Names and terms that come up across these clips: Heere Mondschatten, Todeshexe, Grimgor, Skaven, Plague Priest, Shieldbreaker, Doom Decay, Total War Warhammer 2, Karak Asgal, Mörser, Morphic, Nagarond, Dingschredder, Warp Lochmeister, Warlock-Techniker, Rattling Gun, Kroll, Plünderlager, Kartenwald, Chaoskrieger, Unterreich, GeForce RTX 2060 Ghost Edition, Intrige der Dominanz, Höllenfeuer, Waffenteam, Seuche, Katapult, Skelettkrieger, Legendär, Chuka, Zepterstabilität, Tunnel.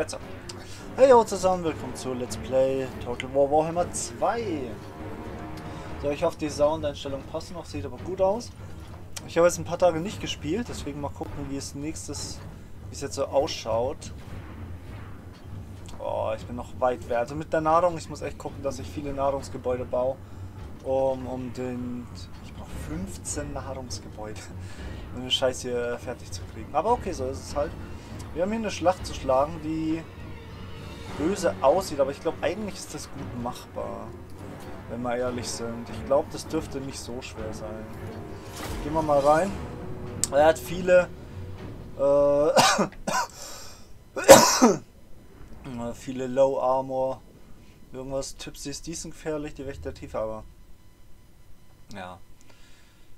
Let's up. Heyo zusammen, willkommen zu Let's Play Total War Warhammer 2. So, ich hoffe, die Soundeinstellungen passen noch, sieht aber gut aus. Ich habe jetzt ein paar Tage nicht gespielt, deswegen mal gucken, wie es jetzt so ausschaut. Oh, ich bin noch weit weg. Also mit der Nahrung, ich muss echt gucken, dass ich viele Nahrungsgebäude baue. Ich brauche 15 Nahrungsgebäude, um den Scheiß hier fertig zu kriegen. Aber okay, so ist es halt. Wir haben hier eine Schlacht zu schlagen, die böse aussieht, aber ich glaube, eigentlich ist das gut machbar, wenn wir ehrlich sind. Ich glaube, das dürfte nicht so schwer sein. Gehen wir mal rein. Er hat viele viele Low Armor, irgendwas Tipsys, die sind gefährlich, die Wächter der Tiefe, aber ja.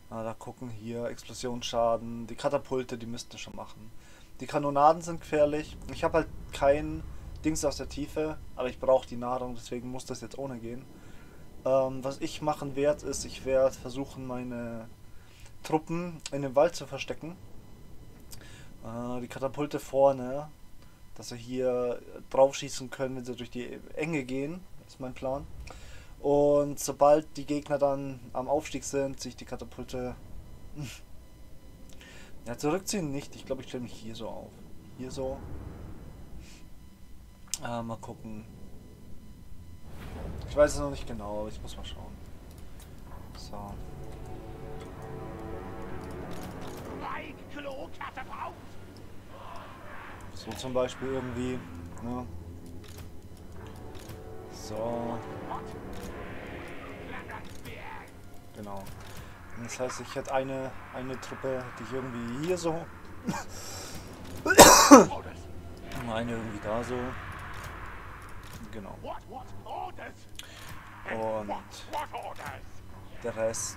Na, da gucken hier, Explosionsschaden, die Katapulte, die müssten schon machen. Die Kanonaden sind gefährlich. Ich habe halt kein Dings aus der Tiefe, aber ich brauche die Nahrung, deswegen muss das jetzt ohne gehen. Was ich machen werde, ist, ich werde versuchen, meine Truppen in den Wald zu verstecken. Die Katapulte vorne, dass sie hier drauf schießen können, wenn sie durch die Enge gehen, ist mein Plan. Und sobald die Gegner dann am Aufstieg sind, sich die Katapulte ja, zurückziehen nicht. Ich glaube, ich stelle mich hier so auf. Hier so. Mal gucken. Ich weiß es noch nicht genau, aber ich muss mal schauen. So. So zum Beispiel irgendwie, ne? So. Genau. Und das heißt, ich hätte eine Truppe, die ich irgendwie hier so. Und eine irgendwie da so. Genau. Und der Rest.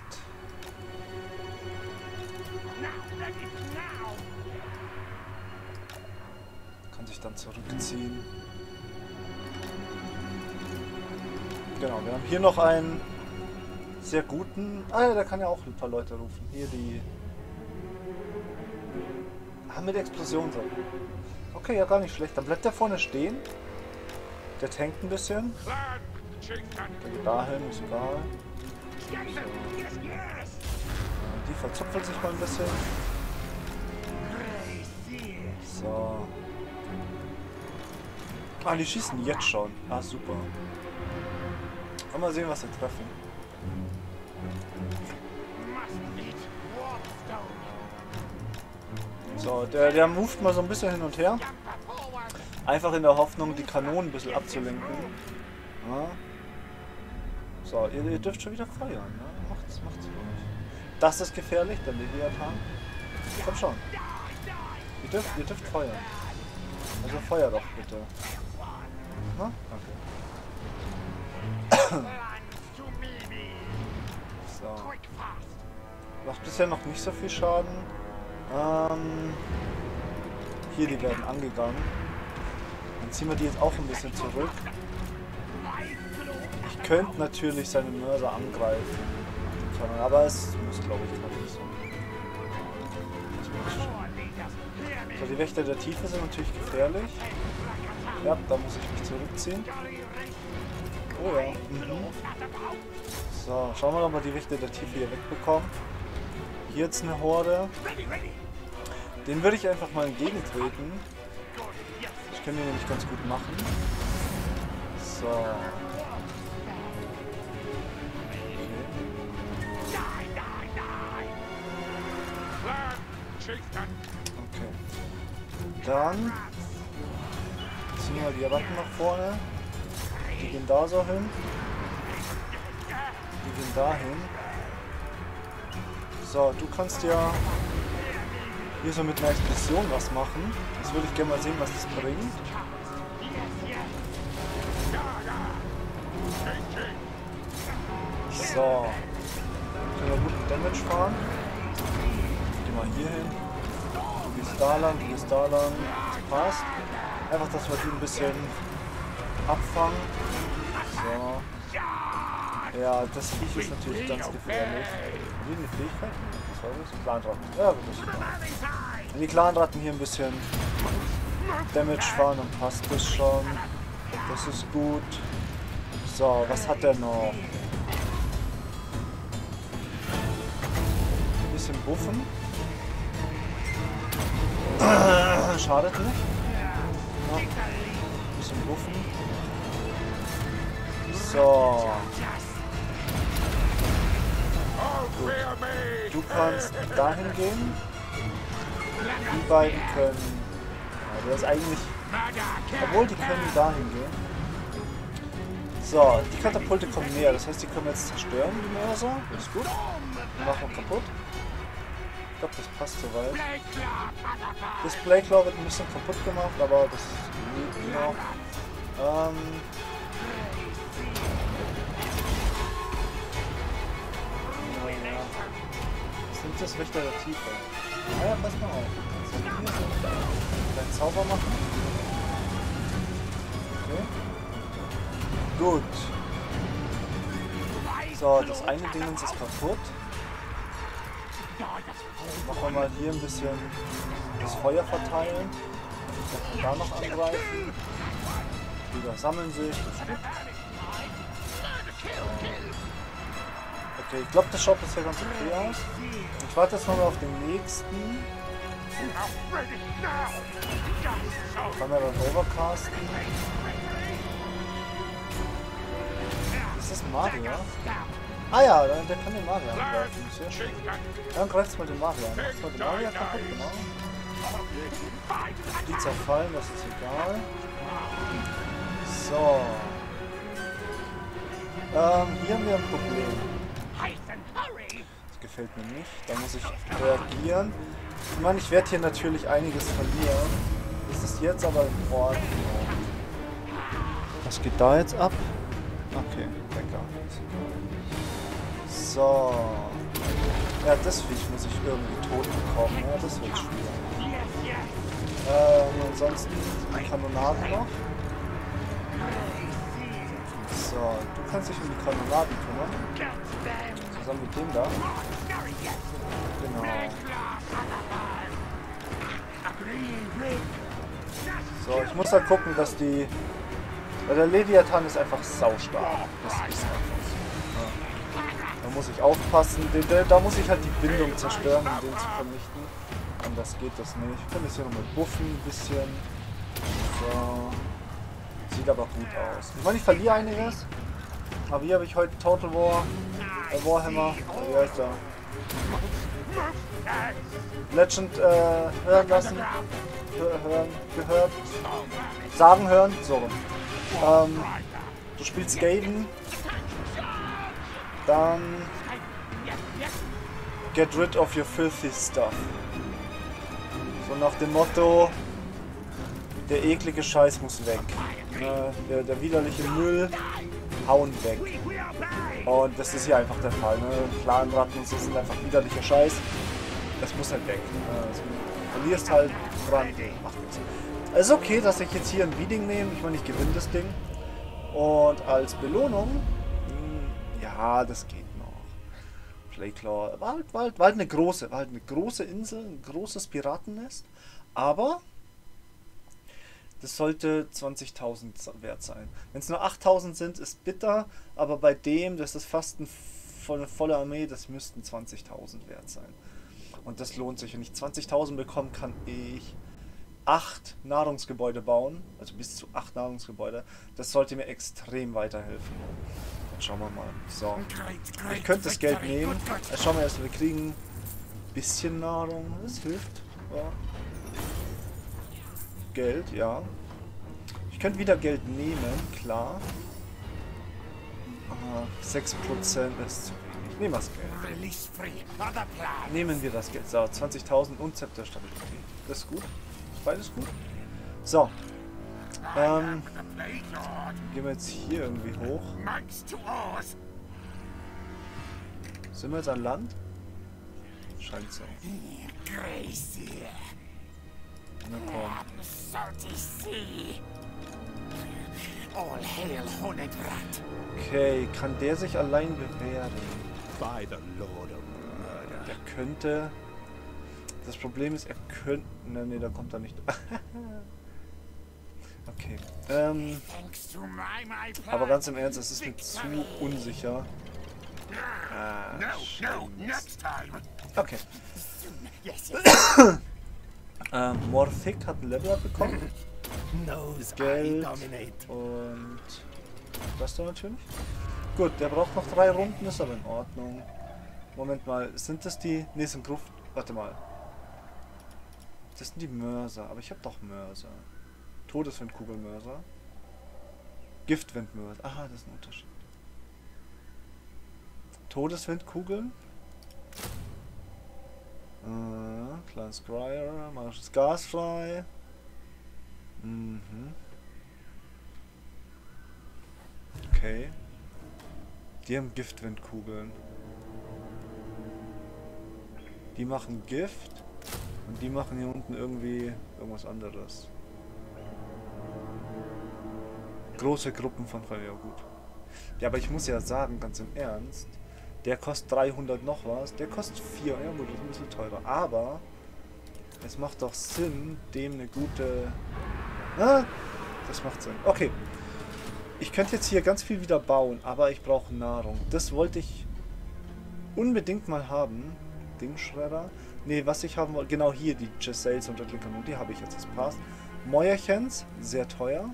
Kann sich dann zurückziehen. Genau, wir haben hier noch einen sehr guten. Ah ja, da kann ja auch ein paar Leute rufen. Hier die. Ah, mit Explosion so. Okay, ja, gar nicht schlecht. Dann bleibt der vorne stehen. Der tankt ein bisschen. Der geht dahin, ist egal. So. Die verzupfelt sich mal ein bisschen. So. Ah, die schießen jetzt schon. Ah, super. Mal sehen, was sie treffen. So, der moved mal so ein bisschen hin und her. Einfach in der Hoffnung, die Kanonen ein bisschen abzulenken. Ja. So, ihr dürft schon wieder feuern. Ne? Macht's ruhig. Das ist gefährlich, der Leviathan. Komm schon. Ihr dürft feuern. Also feuer doch bitte. Na? Okay. So. Macht bisher noch nicht so viel Schaden. Hier, die werden angegangen. Dann ziehen wir die jetzt auch ein bisschen zurück. Ich könnte natürlich seine Mörser angreifen. Aber es muss, glaube ich, gerade nicht so. So, die Wächter der Tiefe sind natürlich gefährlich. Ja, da muss ich mich zurückziehen. Oh ja. Mhm. So, schauen wir doch mal, die Wächter der Tiefe hier wegbekommen. Hier jetzt eine Horde. Den würde ich einfach mal entgegentreten. Ich kann den nämlich ganz gut machen. So. Okay. Dann ziehen wir die Ratten nach vorne. Die gehen da so hin. Die gehen da hin. So, du kannst ja hier so mit einer Explosion was machen. Das würde ich gerne mal sehen, was das bringt. So. Können wir guten Damage fahren. Mal hier hin. Du gehst da lang, du gehst da lang. Das passt. Einfach, dass wir die ein bisschen abfangen. So. Ja, das Viech ist natürlich ganz gefährlich. Wie eine Fähigkeit? Was war das? Clanratten. Ja, gut. Die Clanratten hier ein bisschen Damage fahren, dann passt das schon. Das ist gut. So, was hat er noch? Ein bisschen buffen. Schadet nicht. Ja. Ein bisschen buffen. So. Gut. Du kannst dahin gehen. Die beiden können... Ja, das ist eigentlich... Obwohl, die können dahin gehen. So, die Katapulte kommen näher. Das heißt, die können wir jetzt zerstören, die Mörser. Das ist gut. Machen wir kaputt. Ich glaube, das passt soweit. Das Playclaw wird ein bisschen kaputt gemacht, aber das ist nie genau. Naja. Was nimmt das Wächter der Tiefe? Ah ja, pass mal auf. Kannst du hier so einen Zauber machen? Okay. Gut. So, das eine Ding ist kaputt. Machen wir mal hier ein bisschen das Feuer verteilen. Dann da noch angreifen. Die da sammeln sich. Das ist gut. Okay, ich glaube, das schaut bisher ganz okay aus. Ich warte jetzt mal auf den nächsten. Kann er dann overcasten. Ist das ein Magier? Ah ja, der kann den Magier angreifen. Sehr schön. Dann greift mal den Magier an. Jetzt mal den Magier kaputt, genau. Die zerfallen, das ist egal. So. Hier haben wir ein Problem. Das gefällt mir nicht. Da muss ich reagieren. Ich meine, ich werde hier natürlich einiges verlieren. Das ist jetzt aber in Ordnung. Was geht da jetzt ab? Okay, lecker. So. Ja, das Viech muss ich irgendwie tot bekommen. Ja, das wird schwierig. Ansonsten die Kanonaden noch. So, du kannst dich um die Kanonaden kümmern. Zusammen mit dem da. Genau. So, ich muss halt gucken, dass die... Weil der Leviathan ist einfach saustark. Das ist einfach so. Ja. Da muss ich aufpassen. Da muss ich halt die Bindung zerstören, um den zu vernichten. Anders geht das nicht. Ich kann das hier nochmal buffen ein bisschen. So. Sieht aber gut aus. Ich meine, ich verliere einiges. Aber hier habe ich heute Total War Warhammer. Wie heißt der? Legend hören lassen. Gehört. Sagen hören. So. Du spielst Gaiden, dann get rid of your filthy stuff. So nach dem Motto, der eklige Scheiß muss weg. Der widerliche Müll, hauen weg. Und das ist hier einfach der Fall. Clanratten und so sind einfach widerlicher Scheiß. Das muss halt weg. Du verlierst halt dran. Macht nichts. Es ist okay, dass ich jetzt hier ein Beading nehme. Ich meine, ich gewinne das Ding. Und als Belohnung... ja, das geht noch. Playclaw. Wald, eine große Insel, ein großes Piratennest. Aber... das sollte 20.000 wert sein. Wenn es nur 8.000 sind, ist bitter. Aber bei dem, das ist fast eine volle Armee, das müssten 20.000 wert sein. Und das lohnt sich. Wenn ich 20.000 bekomme, kann ich... 8 Nahrungsgebäude bauen, also bis zu 8 Nahrungsgebäude, das sollte mir extrem weiterhelfen. Dann schauen wir mal. So, ich könnte das Geld nehmen. Jetzt schauen wir erst, wir kriegen ein bisschen Nahrung, das hilft. Ja. Geld, ja. Ich könnte wieder Geld nehmen, klar. 6% ist zu wenig. Nehmen wir das Geld. Nehmen wir das Geld. So, 20.000 und Zepterstabilität. Das ist gut. Beides gut. So. Gehen wir jetzt hier irgendwie hoch. Sind wir jetzt an Land? Scheint so. Na komm. Okay, kann der sich allein bewähren? Der könnte... Das Problem ist, er könnte... Ne, da kommt er nicht. Okay. Aber ganz im Ernst, es ist mir zu unsicher. Okay. Morphic hat ein Level-Up bekommen. Geld und das da natürlich. Gut, der braucht noch 3 Runden, ist aber in Ordnung. Moment mal, sind das die... Ne, sind Gruft... Warte mal. Das sind die Mörser, aber ich habe doch Mörser. Todeswindkugel-Mörser. Giftwindmörser. Aha, das ist ein Unterschied. Todeswindkugeln. Kleiner Scryer, magisches Gas frei. Okay. Die haben Giftwindkugeln. Die machen Gift und die machen hier unten irgendwie irgendwas anderes. Große Gruppen von Feuer, ja gut. Ja, aber ich muss ja sagen, ganz im Ernst, der kostet 300 noch was, der kostet 4, ja gut, das ist ein bisschen teurer, aber es macht doch Sinn, dem eine gute... Ah, das macht Sinn. Okay, ich könnte jetzt hier ganz viel wieder bauen, aber ich brauche Nahrung. Das wollte ich unbedingt mal haben. Dingschredder. Ne, was ich haben wollte, genau hier, die Gisels und der Kanon, die habe ich jetzt, das passt. Mäuerchens, sehr teuer.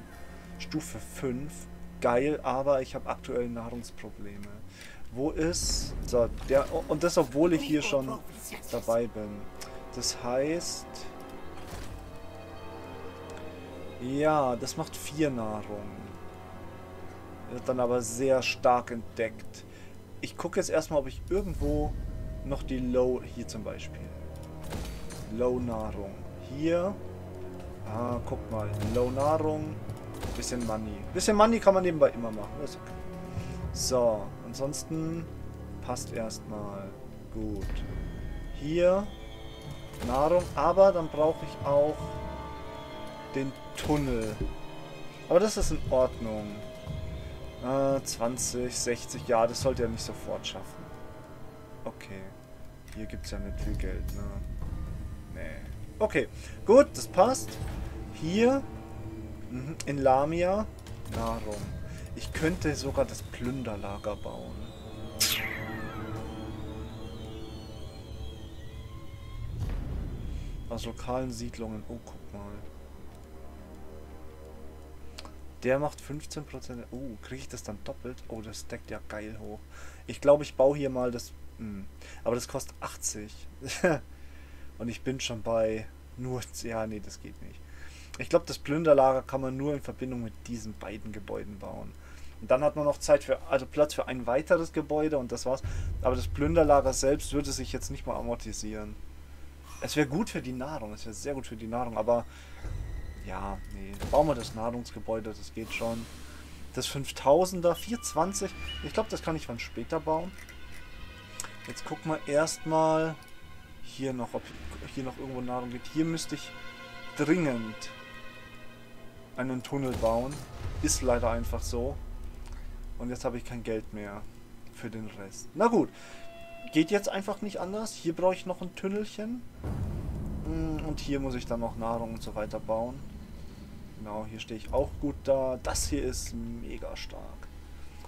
Stufe 5, geil, aber ich habe aktuell Nahrungsprobleme. Wo ist... So, der... Und das, obwohl ich hier schon dabei bin. Das heißt... Ja, das macht 4 Nahrung. Wird dann aber sehr stark entdeckt. Ich gucke jetzt erstmal, ob ich irgendwo noch die Low... Hier zum Beispiel. Low Nahrung. Hier. Ah, guck mal. Low Nahrung. Bisschen Money. Bisschen Money kann man nebenbei immer machen. Das ist okay. So. Ansonsten passt erstmal gut. Hier Nahrung, aber dann brauche ich auch den Tunnel. Aber das ist in Ordnung. 20, 60, ja, das sollte er nicht sofort schaffen. Okay. Hier gibt es ja nicht viel Geld, ne? Nee. Okay, gut, das passt. Hier in Lamia Nahrung. Ich könnte sogar das Plünderlager bauen. Aus lokalen Siedlungen. Oh, guck mal. Der macht 15%. Oh, kriege ich das dann doppelt? Oh, das steckt ja geil hoch. Ich glaube, ich baue hier mal das... Aber das kostet 80. Und ich bin schon bei... Nur... Ja, nee, das geht nicht. Ich glaube, das Plünderlager kann man nur in Verbindung mit diesen beiden Gebäuden bauen. Und dann hat man noch Zeit für, also Platz für ein weiteres Gebäude und das war's. Aber das Plünderlager selbst würde sich jetzt nicht mal amortisieren. Es wäre gut für die Nahrung, es wäre sehr gut für die Nahrung, aber ja, nee, bauen wir das Nahrungsgebäude, das geht schon. Das 5000er, 420, ich glaube, das kann ich wann später bauen. Jetzt gucken wir erstmal hier noch, ob hier noch irgendwo Nahrung geht. Hier müsste ich dringend einen Tunnel bauen. Ist leider einfach so. Und jetzt habe ich kein Geld mehr für den Rest. Na gut. Geht jetzt einfach nicht anders. Hier brauche ich noch ein Tunnelchen. Und hier muss ich dann noch Nahrung und so weiter bauen. Genau, hier stehe ich auch gut da. Das hier ist mega stark.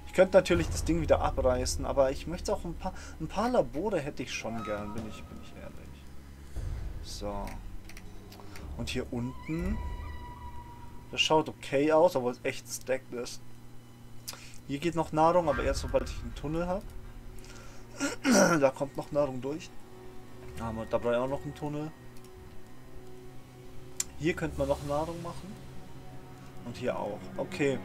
Ich könnte natürlich das Ding wieder abreißen, aber ich möchte auch ein paar Labore hätte ich schon gern, bin ich ehrlich. So. Und hier unten... Das schaut okay aus, obwohl es echt stacked ist. Hier geht noch Nahrung, aber erst sobald ich einen Tunnel habe. Da kommt noch Nahrung durch. Da haben wir dabei auch noch einen Tunnel. Hier könnte man noch Nahrung machen. Und hier auch. Okay.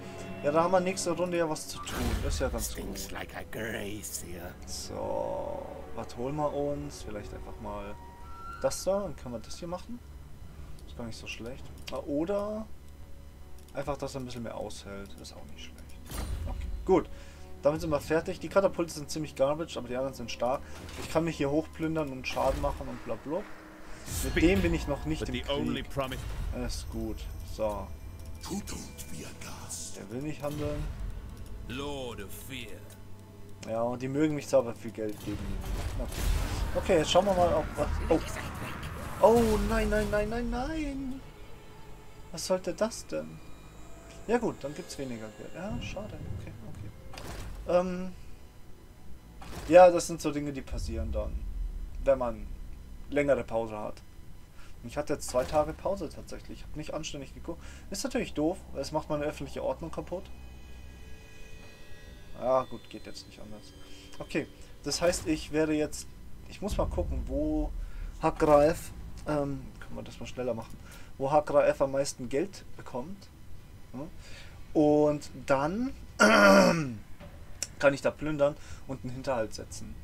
Ja, da haben wir nächste Runde ja was zu tun. Das ist ja ganz gut. So. Was holen wir uns? Vielleicht einfach mal das da. Dann können wir das hier machen. Ist gar nicht so schlecht. Oder... Einfach, dass er ein bisschen mehr aushält. Ist auch nicht schlecht. Okay, gut. Damit sind wir fertig. Die Katapulte sind ziemlich garbage, aber die anderen sind stark. Ich kann mich hier hochplündern und Schaden machen und bla bla. Mit dem bin ich noch nicht im Krieg. Das ist gut. So. Der will nicht handeln. Ja, und die mögen mich zwar aber viel Geld geben. Okay, jetzt schauen wir mal, ob was... Oh. Oh, nein, nein, nein, nein, nein. Was sollte das denn? Ja gut, dann gibt es weniger Geld. Ja, schade. Okay, okay. Ja, das sind so Dinge, die passieren dann, wenn man längere Pause hat. Ich hatte jetzt 2 Tage Pause tatsächlich. Ich habe nicht anständig geguckt. Ist natürlich doof, weil es macht meine öffentliche Ordnung kaputt. Ah gut, geht jetzt nicht anders. Okay, das heißt, ich werde jetzt... Ich muss mal gucken, wo Hackreif... können wir das mal schneller machen. Wo Hackreif am meisten Geld bekommt. Und dann kann ich da plündern und einen Hinterhalt setzen.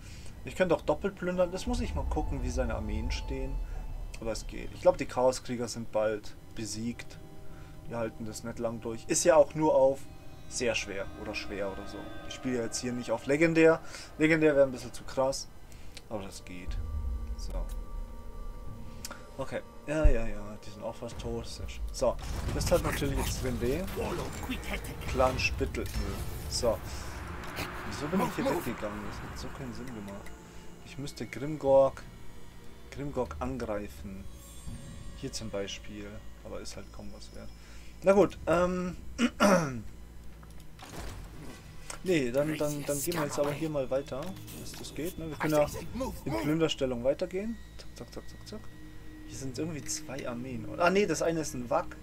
Ich könnte auch doppelt plündern. Das muss ich mal gucken, wie seine Armeen stehen. Aber es geht. Ich glaube, die Chaoskrieger sind bald besiegt. Die halten das nicht lang durch. Ist ja auch nur auf sehr schwer oder so. Ich spiele jetzt hier nicht auf legendär. Legendär wäre ein bisschen zu krass. Aber das geht. So. Okay. Ja, ja, ja. Die sind auch fast tot. Sehr schön. So. Das hat natürlich extrem weh. Clan Spittel. So. Wieso bin ich hier weggegangen? Das hat so keinen Sinn gemacht. Ich müsste Grimgor angreifen. Hier zum Beispiel. Aber ist halt kaum was wert. Na gut, nee, dann gehen wir jetzt aber hier mal weiter. Dass das geht, ne? Wir können ja in Plünderstellung weitergehen. Zack, zack, zack, zack, zack. Hier sind irgendwie 2 Armeen. Ah nee, das eine ist ein Wack.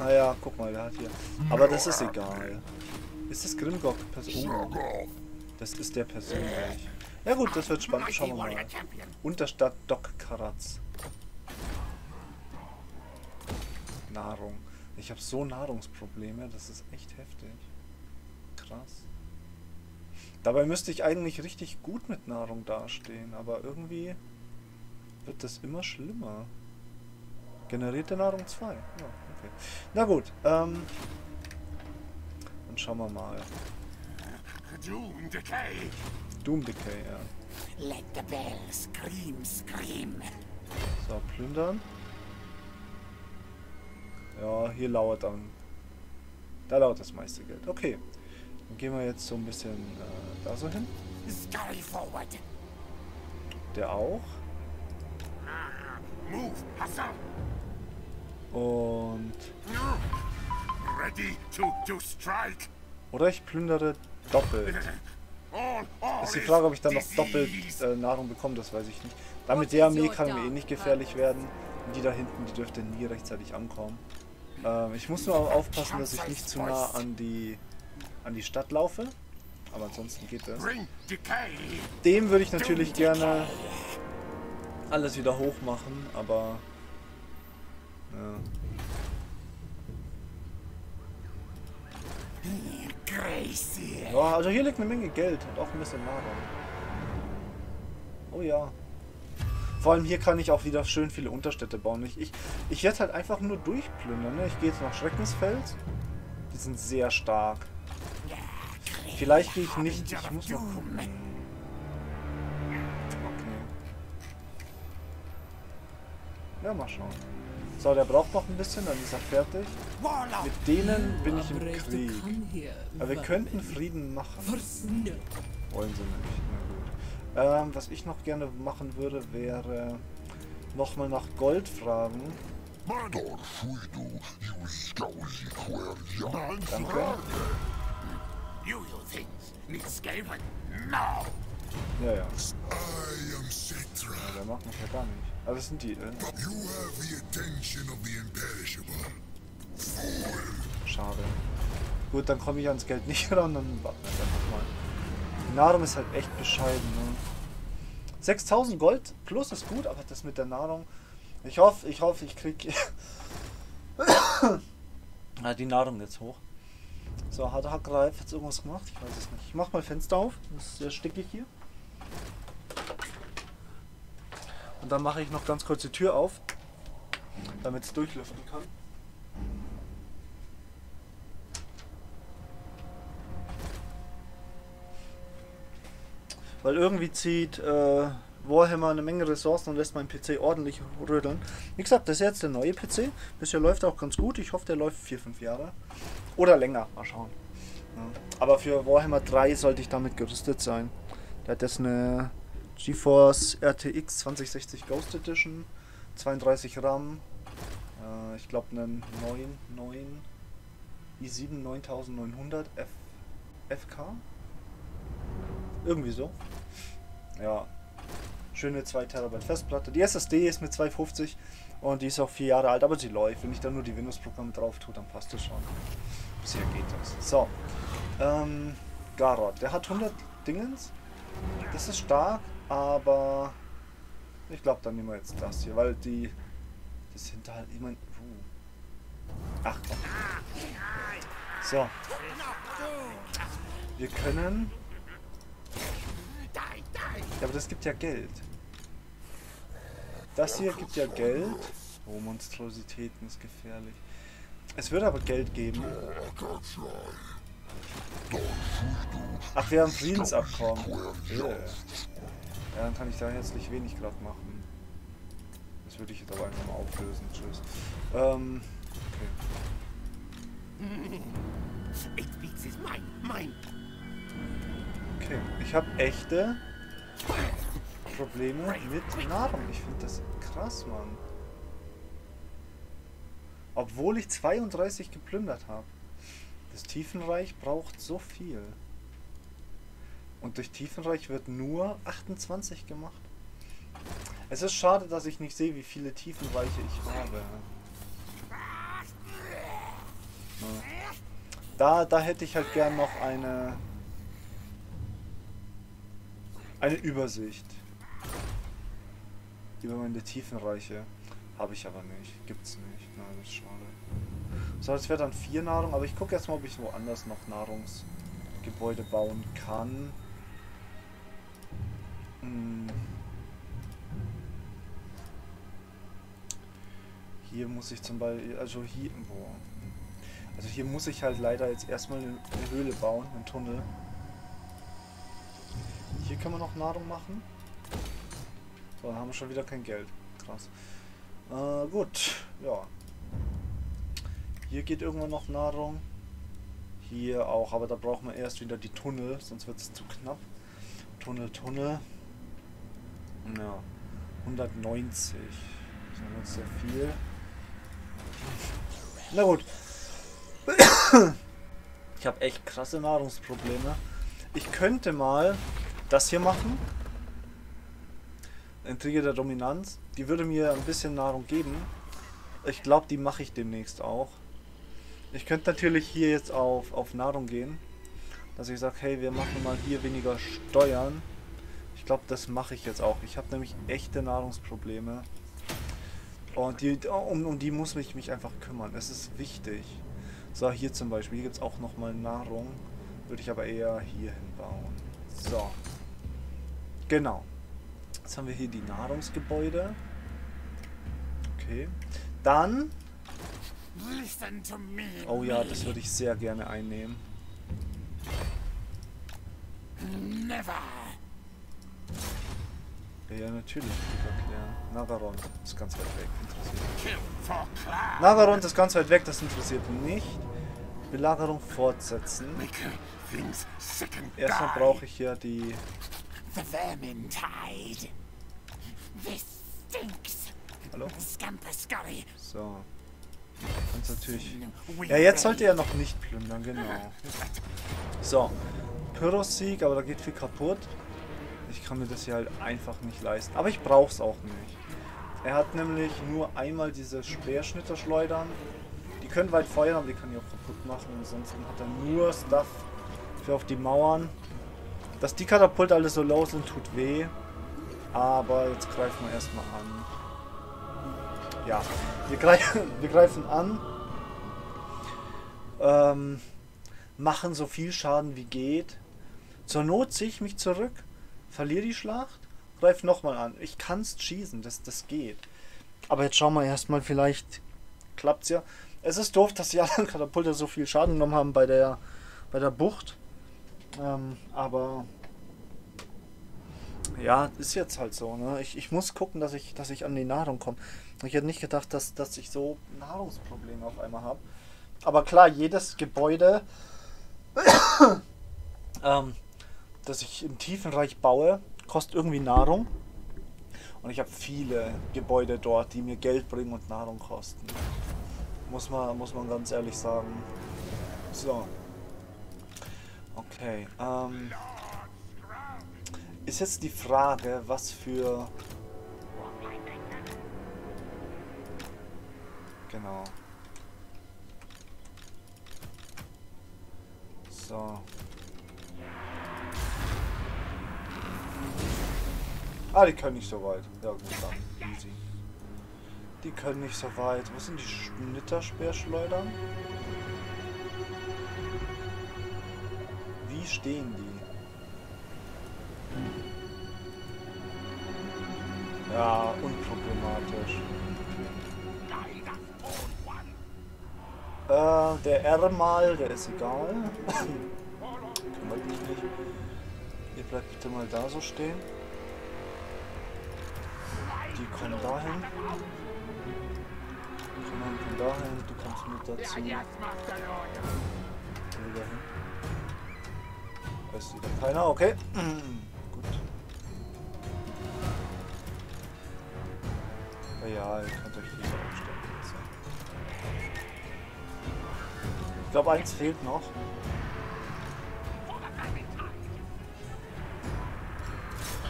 Ah ja, guck mal, der hat hier. Aber das ist egal. Ist das Grimgor persönlich? Das ist der persönlich. Ja gut, das wird spannend. Schauen wir mal. Unterstadt Doc Karatz. Nahrung. Ich habe so Nahrungsprobleme, das ist echt heftig. Krass. Dabei müsste ich eigentlich richtig gut mit Nahrung dastehen, aber irgendwie wird das immer schlimmer. Generierte Nahrung 2. Ja, okay. Na gut, dann schauen wir mal. Doom Decay. Doom Decay, ja. Let the bell scream, scream. So, plündern. Ja, hier lauert dann. Da lauert das meiste Geld. Okay. Dann gehen wir jetzt so ein bisschen da so hin. Der auch. Und. Ready to strike. Oder ich plündere doppelt. Ist die Frage, ob ich dann noch doppelt Nahrung bekomme, das weiß ich nicht. Damit der Armee kann mir eh nicht gefährlich werden. Und die da hinten, die dürfte nie rechtzeitig ankommen. Ich muss nur aufpassen, dass ich nicht zu nah an die Stadt laufe. Aber ansonsten geht das. Dem würde ich natürlich gerne alles wieder hoch machen, aber... Ja. Ja, also hier liegt eine Menge Geld und auch ein bisschen Nahrung. Oh ja. Vor allem hier kann ich auch wieder schön viele Unterstädte bauen. Ich werde halt einfach nur durchplündern. Ne? Ich gehe jetzt nach Schreckensfeld. Die sind sehr stark. Vielleicht gehe ich nicht... Ich muss noch gucken. Okay. Ja, mal schauen. So, der braucht noch ein bisschen, dann ist er fertig. Mit denen bin ich im Krieg. Aber wir könnten Frieden machen. Wollen sie nicht. Na gut. Was ich noch gerne machen würde, wäre nochmal nach Gold fragen. Danke. Ja, ja. Der macht mich ja gar nicht. Also das sind die, schade. Gut, dann komme ich ans Geld nicht ran, dann warten wir einfach mal. Die Nahrung ist halt echt bescheiden, ne? 6000 Gold plus ist gut, aber das mit der Nahrung... Ich hoffe, ich kriege... die Nahrung jetzt hoch. So, hat Hackreif jetzt irgendwas gemacht? Ich weiß es nicht. Ich mach mal Fenster auf, das ist sehr stickig hier. Und dann mache ich noch ganz kurz die Tür auf, damit es durchlüften kann. Weil irgendwie zieht Warhammer eine Menge Ressourcen und lässt meinen PC ordentlich rödeln. Wie gesagt, das ist jetzt der neue PC. Bisher läuft er auch ganz gut. Ich hoffe, der läuft 4-5 Jahre. Oder länger. Mal schauen. Ja. Aber für Warhammer 3 sollte ich damit gerüstet sein. Der hat jetzt eine... GeForce RTX 2060 Ghost Edition, 32 RAM, Ich glaube einen 9 i7 9900 FK. Irgendwie so. Ja. Schöne 2 Terabyte Festplatte. Die SSD ist mit 250 und die ist auch 4 Jahre alt, aber sie läuft. Wenn ich dann nur die Windows-Programme drauf tue, dann passt das schon. Bisher geht das. So. Garrod. Der hat 100 Dingens. Das ist stark, aber ich glaube, dann nehmen wir jetzt das hier, weil die das hinterhalt immer. Ach komm. So. Wir können. Ja, aber das gibt ja Geld. Das hier gibt ja Geld. Oh, Monstrositäten ist gefährlich. Es wird aber Geld geben. Ach, wir haben Friedensabkommen. Yeah. Ja, dann kann ich da herzlich wenig gerade machen. Das würde ich jetzt aber einfach mal auflösen. Tschüss. Okay. Okay, ich habe echte Probleme mit Nahrung. Ich finde das krass, Mann. Obwohl ich 32 geplündert habe. Das Tiefenreich braucht so viel. Und durch Tiefenreich wird nur 28 gemacht. Es ist schade, dass ich nicht sehe, wie viele Tiefenreiche ich habe. Ja. Da hätte ich halt gern noch eine Übersicht über meine Tiefenreiche. Habe ich aber nicht. Gibt's nicht. Nein, das ist schade. So, jetzt wäre dann 4 Nahrung, aber ich gucke erstmal, ob ich woanders noch Nahrungsgebäude bauen kann. Hm. Hier muss ich zum Beispiel, also hier muss ich halt leider jetzt erstmal eine Höhle bauen, einen Tunnel. Hier können wir noch Nahrung machen. So, dann haben wir schon wieder kein Geld. Krass. Gut, ja. Hier geht irgendwann noch Nahrung. Hier auch, aber da brauchen wir erst wieder die Tunnel, sonst wird es zu knapp. Tunnel. Ja, 190. Das ist nicht sehr viel. Na gut. Ich habe echt krasse Nahrungsprobleme. Ich könnte mal das hier machen. Intrige der Dominanz. Die würde mir ein bisschen Nahrung geben. Ich glaube, die mache ich demnächst auch. Ich könnte natürlich hier jetzt auf Nahrung gehen, dass ich sage, hey, wir machen mal hier weniger Steuern. Ich glaube, das mache ich jetzt auch. Ich habe nämlich echte Nahrungsprobleme. Und um die muss ich mich einfach kümmern. Es ist wichtig. So, hier zum Beispiel. Hier gibt es auch nochmal Nahrung. Würde ich aber eher hier hinbauen. So. Genau. Jetzt haben wir hier die Nahrungsgebäude. Okay. Dann... Oh ja, das würde ich sehr gerne einnehmen. Ja, natürlich. Navarone ist ganz weit weg. Interessiert mich. Navarone ist ganz weit weg, das interessiert mich nicht. Belagerung fortsetzen. Erstmal brauche ich ja die... Hallo? So. Und natürlich. Ja, jetzt sollte er noch nicht plündern, genau. So. Pyrrhus-Sieg, aber da geht viel kaputt. Ich kann mir das hier halt einfach nicht leisten. Aber ich brauche es auch nicht. Er hat nämlich nur einmal diese Speerschnitterschleudern. Die können weit feuern, aber die kann ich auch kaputt machen. Ansonsten hat er nur Stuff für auf die Mauern. Dass die Katapult alle so low sind, tut weh. Aber jetzt greifen wir erstmal an. Ja, wir greifen an, machen so viel Schaden wie geht. Zur Not ziehe ich mich zurück, verliere die Schlacht, greife nochmal an. Ich kann es schießen, das geht. Aber jetzt schauen wir erstmal, vielleicht klappt es ja. Es ist doof, dass die anderen Katapulte so viel Schaden genommen haben bei der Bucht. Aber ja, ist jetzt halt so, ne? Ich muss gucken, dass ich an die Nahrung komme. Ich hätte nicht gedacht, dass ich so Nahrungsprobleme auf einmal habe. Aber klar, jedes Gebäude, das ich im Tiefenreich baue, kostet irgendwie Nahrung. Und ich habe viele Gebäude dort, die mir Geld bringen und Nahrung kosten. Muss man ganz ehrlich sagen. So. Okay. Ist jetzt die Frage, was für... Genau. So. Ah, die können nicht so weit. Ja, gut, dann. Easy. Die können nicht so weit. Wo sind die Schnitterspeerschleuder? Wie stehen die? Ja, unproblematisch. Der R mal, der ist egal. Kümmert mich nicht. Ihr bleibt bitte mal da so stehen. Die kommen dahin. Die kommen dahin. Du kommst mit dazu. Wieder hin. Weiß wieder keiner, okay. Gut. Ja, ihr könnt euch hier aufstellen. Ich glaube, eins fehlt noch.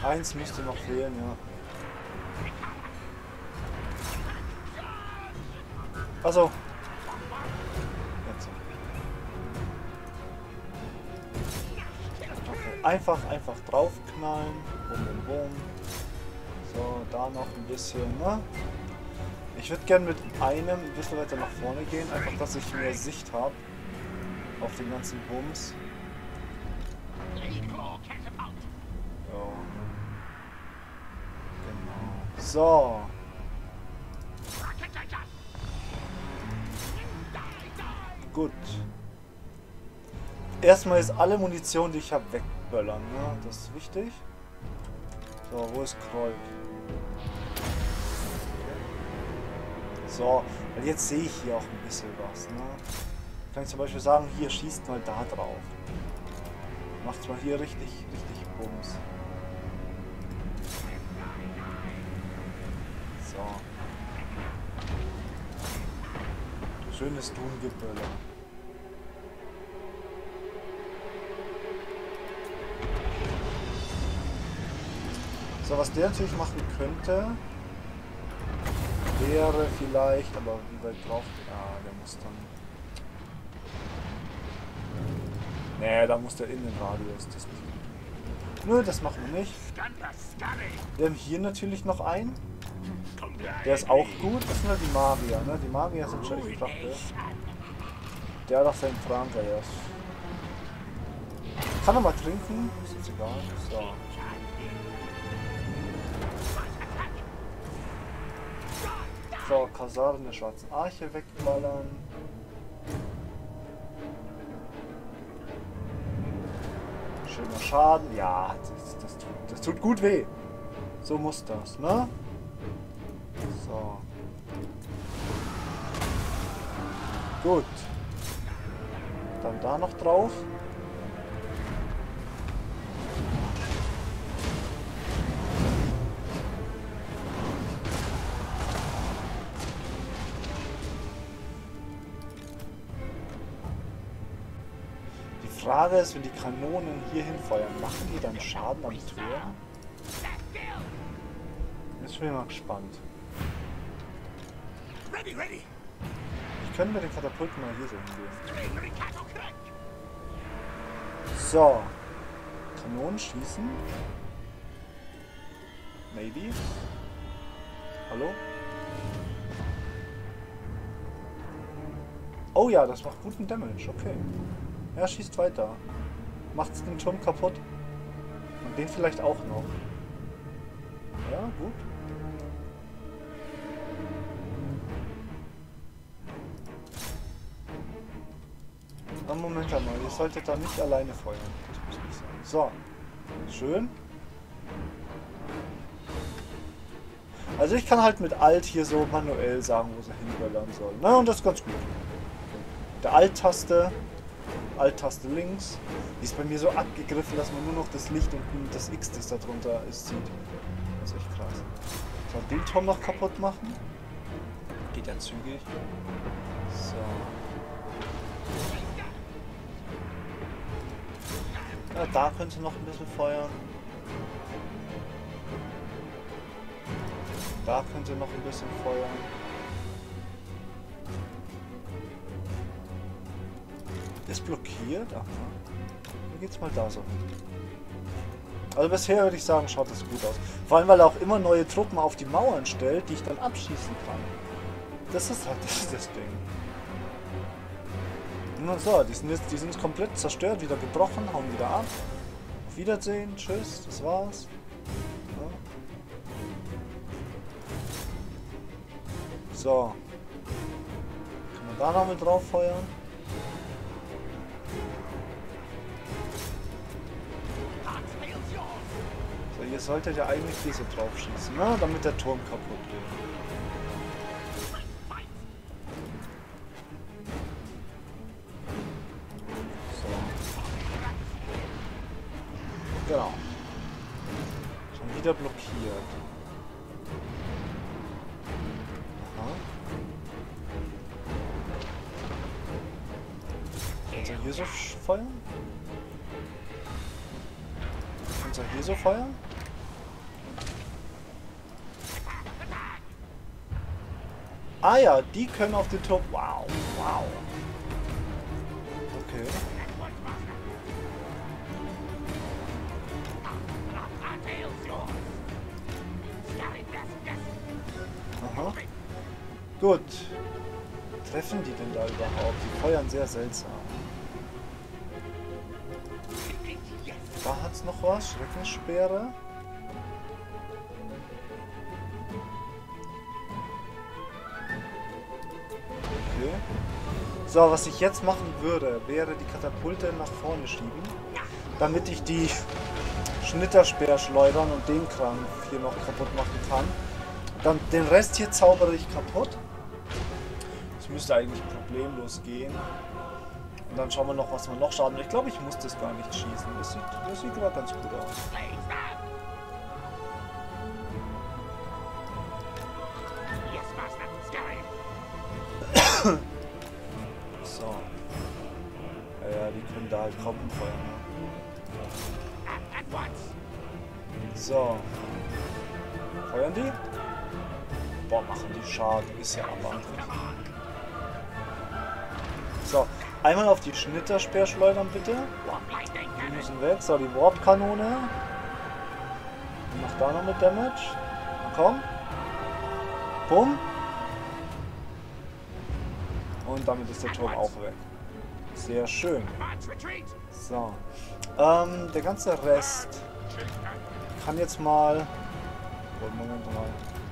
Eins müsste noch fehlen, ja. Also. Okay. Einfach draufknallen. Bum, bum, bum. So, da noch ein bisschen, ne? Ich würde gerne mit einem ein bisschen weiter nach vorne gehen, einfach, dass ich mehr Sicht habe. Auf den ganzen Bums. Ja. Genau. So. Gut. Erstmal ist alle Munition, die ich habe, wegböllern. Ne? Das ist wichtig. So, wo ist Kroll? So, weil jetzt sehe ich hier auch ein bisschen was. Ne? Kann ich zum Beispiel sagen, hier schießt mal da drauf. Macht's mal hier richtig Bums. So. Schönes Dungeböller. So, was der natürlich machen könnte, wäre vielleicht, aber wie weit drauf? Ah, der muss dann... Nee, da muss der in den Radius. Das nö, das machen wir nicht. Wir haben hier natürlich noch einen. Der ist auch gut. Das sind ja die Magier, ne? Die Magier sind schon echt praktisch. Der hat auch seinen Trank, der ist. Kann er mal trinken? Ist jetzt egal. So. So, Kasaren der Schwarzen Arche wegballern. Schöner Schaden. Ja, das tut gut weh. So muss das, ne? So. Gut. Dann da noch drauf. Die Frage ist, wenn die Kanonen hier hinfeuern, machen die dann Schaden am Tor? Jetzt bin ich mal gespannt. Ich könnte mit den Katapulten mal hier so hingehen. So. Kanonen schießen. Maybe. Hallo? Oh ja, das macht guten Damage. Okay. Ja, schießt weiter. Macht's den Turm kaputt. Und den vielleicht auch noch. Ja, gut. Na, Moment mal, ihr solltet da nicht alleine feuern. Das muss nicht sein. So. Schön. Also ich kann halt mit Alt hier so manuell sagen, wo sie hinböllern sollen. Na, und das ist ganz gut. Der Alt-Taste... Alt-Taste links. Die ist bei mir so abgegriffen, dass man nur noch das Licht und das X, das da drunter ist, sieht. Das ist echt krass. Sollen wir den Turm noch kaputt machen? Geht ja zügig. So. Ja, da könnte noch ein bisschen feuern. Da könnte noch ein bisschen feuern. Ist blockiert? Ach, dann geht's mal da so hin. Also bisher würde ich sagen, schaut das gut aus. Vor allem, weil er auch immer neue Truppen auf die Mauern stellt, die ich dann abschießen kann. Das ist halt das Ding. Nun so, die sind komplett zerstört, wieder gebrochen, hauen wieder ab. Auf Wiedersehen, tschüss, das war's. Ja. So. Kann man da noch mit drauf feuern? So, ihr solltet ja eigentlich diese drauf schießen, ne? Damit der Turm kaputt geht. Genau. Schon wieder blockiert. Aha. Kannst du hier so feuern? Kannst du hier so feuern? Ah ja, die können auf den Turm. Wow, wow. Okay. Aha. Gut. Treffen die denn da überhaupt? Die feuern sehr seltsam. Da hat's noch was. Schreckensperre. Okay. So, was ich jetzt machen würde, wäre die Katapulte nach vorne schieben, damit ich die Schnitterspeerschleudern und den Kram hier noch kaputt machen kann. Dann den Rest hier zaubere ich kaputt. Das müsste eigentlich problemlos gehen. Und dann schauen wir noch, was wir noch schaden. Ich glaube, ich muss das gar nicht schießen. Das sieht gerade ganz gut aus. So. Ja, die können da halt kaum feuern. So. Feuern die? Boah, machen die Schaden. Ist ja aber. So. Einmal auf die Schnitterspeerschleudern bitte. Die müssen weg. So, die Warp-Kanone. Mach da noch mit Damage. Komm. Bumm. Und damit ist der Turm auch weg. Sehr schön. So. Der ganze Rest kann jetzt mal... Oh, Moment mal.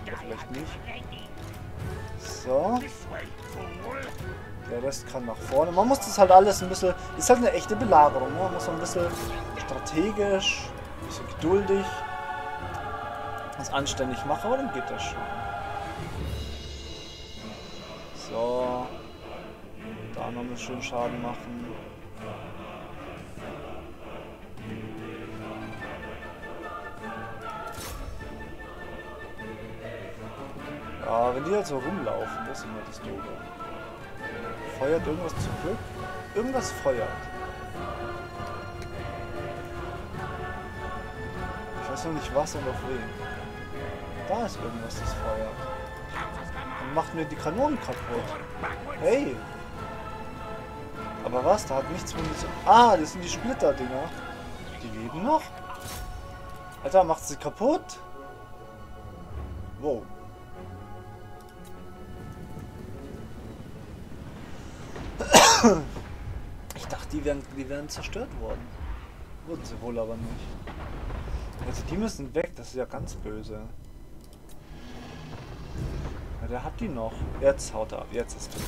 Ja, vielleicht nicht. So. Der Rest kann nach vorne. Man muss das halt alles ein bisschen... Ist halt eine echte Belagerung. Ne? Man muss ein bisschen strategisch, ein bisschen geduldig das anständig machen. Aber dann geht das schon. So. Da nochmal schön Schaden machen. Ah, wenn die halt so rumlaufen, das ist immer das Doofe. Feuert irgendwas zurück? Irgendwas feuert. Ich weiß noch nicht was und auf wen. Da ist irgendwas, das feuert. Und macht mir die Kanonen kaputt. Hey! Aber was? Da hat nichts von... Ah, das sind die Splitter-Dinger. Die leben noch? Alter, macht sie kaputt? Wow. Ich dachte, die wären zerstört worden. Wurden sie wohl aber nicht. Also die müssen weg, das ist ja ganz böse. Ja, der hat die noch. Jetzt haut er ab, jetzt ist es durch.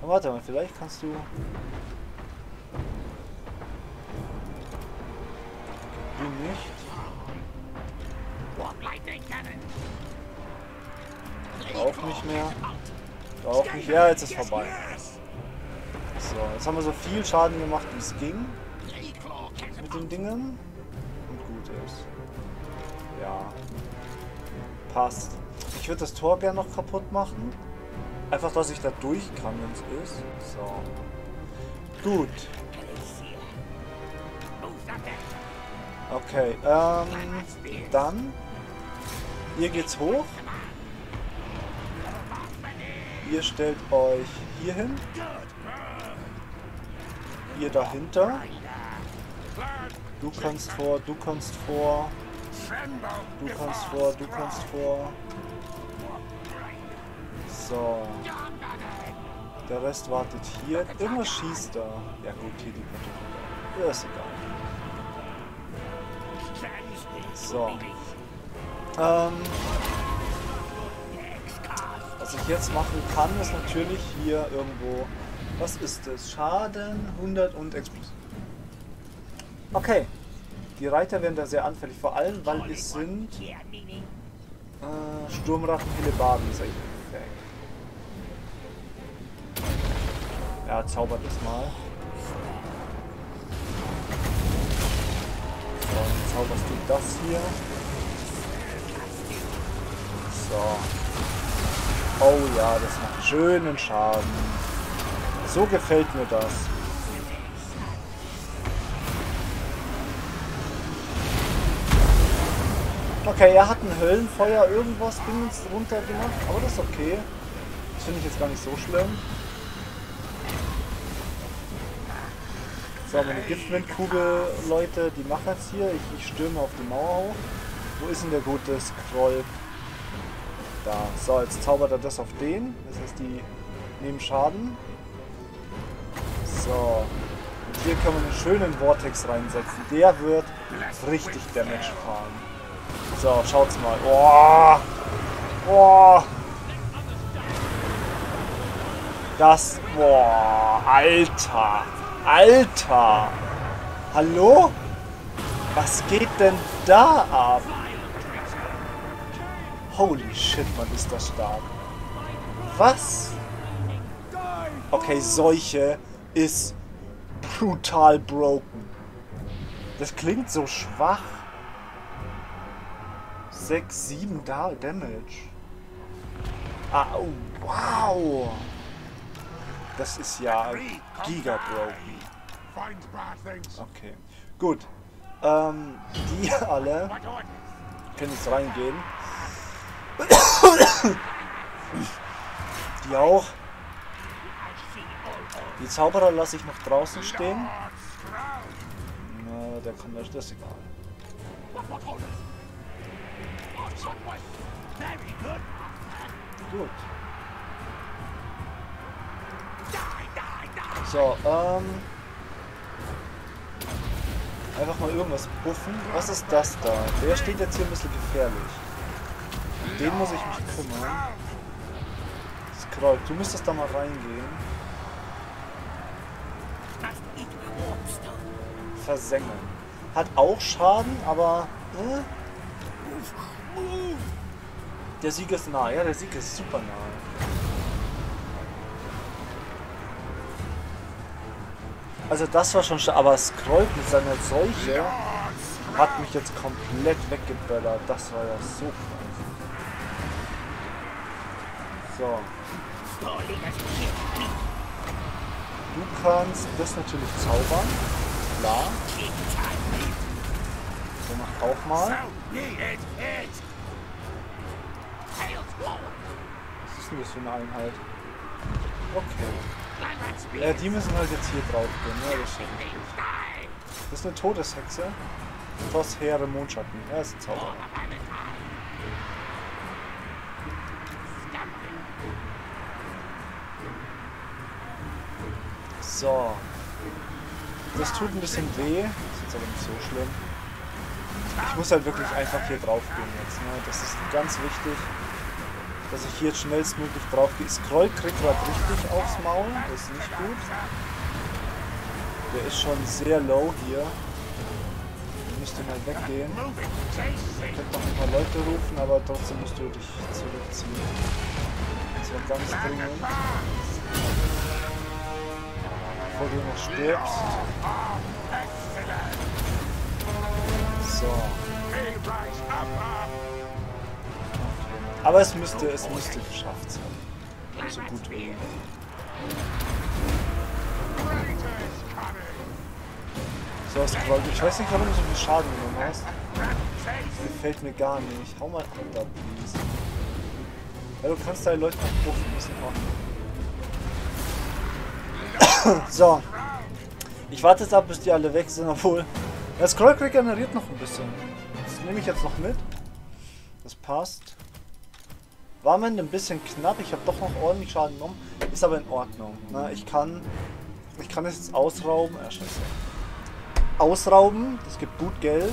Aber warte mal, vielleicht kannst du... Du nicht. Braucht nicht mehr. Braucht nicht. Ja, jetzt ist vorbei. So, jetzt haben wir so viel Schaden gemacht, wie es ging. Mit den Dingen. Und gut ist. Ja. passt. Ich würde das Tor gerne noch kaputt machen. Einfach, dass ich da durch kann, wenn es ist. So. Gut. Okay, dann. Hier geht's hoch. Ihr stellt euch hier hin. Ihr dahinter. Du kommst vor, du kommst vor. Du kommst vor, du kommst vor. So. Der Rest wartet hier. Immer schießt da. Ja gut, hier die Karte. Ja, ist egal. So. Was ich jetzt machen kann, ist natürlich hier irgendwo... Was ist das? Schaden, 100 und Explosion. Okay. Die Reiter werden da sehr anfällig. Vor allem, weil es sind... Sturmratten, Hillebarden, sag ich. Ja, zaubert es mal. So, dann zauberst du das hier. So. Oh ja, das macht schönen Schaden. So gefällt mir das. Okay, er hat ein Höllenfeuer, irgendwas Dingens runter gemacht, aber das ist okay. Das finde ich jetzt gar nicht so schlimm. So, meine Giftwindkugel, Leute, die macht jetzt hier. Ich stürme auf die Mauer hoch. Wo ist denn der gute Scroll? Da. So, jetzt zaubert er das auf den. Das heißt, die nehmen Schaden. So. Und hier kann man einen schönen Vortex reinsetzen. Der wird richtig Damage fahren. So, schaut's mal. Boah! Boah! Das... Boah! Alter! Alter! Hallo? Was geht denn da ab? Holy shit, man ist das stark. Was? Okay, Seuche ist brutal broken. Das klingt so schwach. 6, 7 Damage. Ah, oh, wow! Das ist ja Giga-Broken. Okay, gut. Die alle können jetzt reingehen. Die auch. Die Zauberer lasse ich noch draußen stehen. Na, der kann das, ist egal. Gut. So, einfach mal irgendwas buffen. Was ist das da? Der steht jetzt hier ein bisschen gefährlich. Um den muss ich mich kümmern. Scroll, du müsstest da mal reingehen. Versengen. Hat auch Schaden, aber... Der Sieg ist nah. Ja, der Sieg ist super nah. Also das war schon... Aber Scroll mit seiner Seuche hat mich jetzt komplett weggeböllert. Das war ja so krass. So. Du kannst das natürlich zaubern. Klar. So, mach auch mal. Was ist denn das für eine Einheit? Okay. Ja, die müssen halt jetzt hier drauf gehen, ne? Das stimmt. Das ist eine Todeshexe. Toss, Heere, Mondschatten. Ja, ist ein Zauberer. So. Das tut ein bisschen weh. Ist jetzt aber nicht so schlimm. Ich muss halt wirklich einfach hier drauf gehen jetzt, ne? Das ist ganz wichtig. Dass ich hier schnellstmöglich drauf gehe. Scroll kriegt gerade richtig aufs Maul. Das ist nicht gut. Der ist schon sehr low hier. Ich müsste mal weggehen. Ich könnte noch ein paar Leute rufen, aber trotzdem musst du dich zurückziehen. Das war ganz dringend. Bevor du noch stirbst. So. Okay. Aber es müsste geschafft sein. So gut wie. So was gewollt. Ich weiß nicht, warum du so viel Schaden genommen hast. Das gefällt mir gar nicht. Hau mal runter, please. Ja, du kannst deine Leute nach Buffen ein bisschen machen. So. Ich warte jetzt ab, bis die alle weg sind, obwohl. Der Scroll regeneriert noch ein bisschen. Das nehme ich jetzt noch mit. Das passt. War mir ein bisschen knapp. Ich habe doch noch ordentlich Schaden genommen. Ist aber in Ordnung. Na, ich kann es jetzt ausrauben. Ja, scheiße. Ausrauben. Das gibt gut Geld.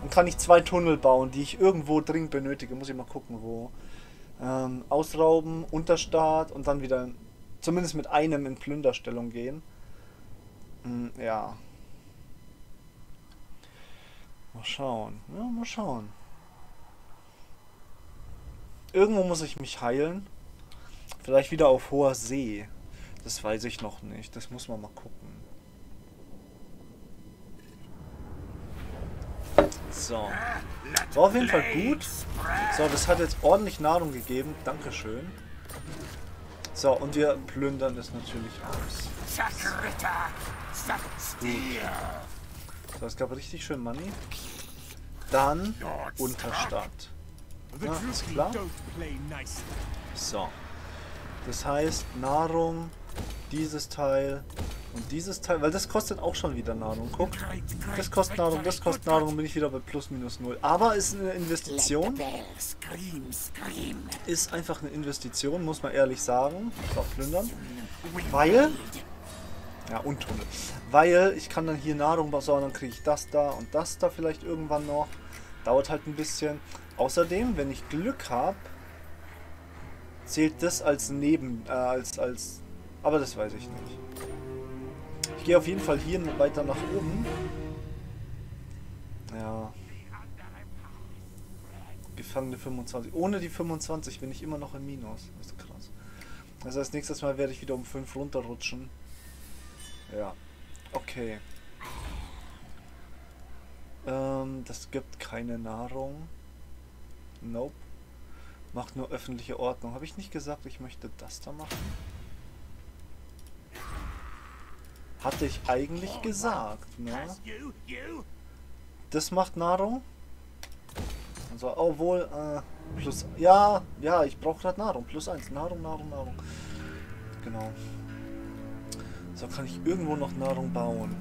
Dann kann ich 2 Tunnel bauen, die ich irgendwo dringend benötige. Muss ich mal gucken, wo. Ausrauben, Unterstart und dann wieder zumindest mit einem in Plünderstellung gehen. Ja. Mal schauen. Ja, mal schauen. Irgendwo muss ich mich heilen. Vielleicht wieder auf hoher See. Das weiß ich noch nicht. Das muss man mal gucken. So. War auf jeden Fall gut. So, das hat jetzt ordentlich Nahrung gegeben. Dankeschön. So, und wir plündern das natürlich aus. So, es gab richtig schön Money. Dann Unterstadt. Ja, ist klar. So. Das heißt, Nahrung, dieses Teil und dieses Teil, weil das kostet auch schon wieder Nahrung. Guck, das kostet Nahrung, das kostet Nahrung, bin ich wieder bei plus minus 0. Aber ist eine Investition. Ist einfach eine Investition, muss man ehrlich sagen. So, plündern. Weil, ja, und Tunnel. Weil ich kann dann hier Nahrung bauen, dann kriege ich das da und das da vielleicht irgendwann noch. Dauert halt ein bisschen. Außerdem, wenn ich Glück habe, zählt das als aber das weiß ich nicht. Ich gehe auf jeden Fall hier weiter nach oben. Ja. Gefangene 25. Ohne die 25 bin ich immer noch im Minus. Das ist krass. Das heißt, nächstes Mal werde ich wieder um 5 runterrutschen. Ja. Okay. Das gibt keine Nahrung. Nope. Macht nur öffentliche Ordnung. Habe ich nicht gesagt, ich möchte das da machen? Hatte ich eigentlich gesagt, ne? Das macht Nahrung. Also, obwohl, plus, ja, ich brauche gerade Nahrung. Plus 1. Nahrung. Genau. So, kann ich irgendwo noch Nahrung bauen?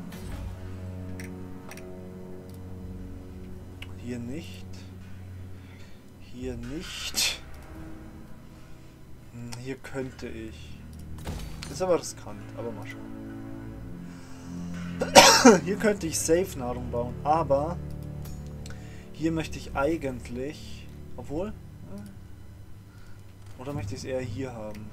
Hier nicht. Hier nicht. Hier könnte ich. Ist aber riskant, aber mal schauen. Hier könnte ich safe Nahrung bauen, aber hier möchte ich eigentlich, obwohl, oder möchte ich es eher hier haben?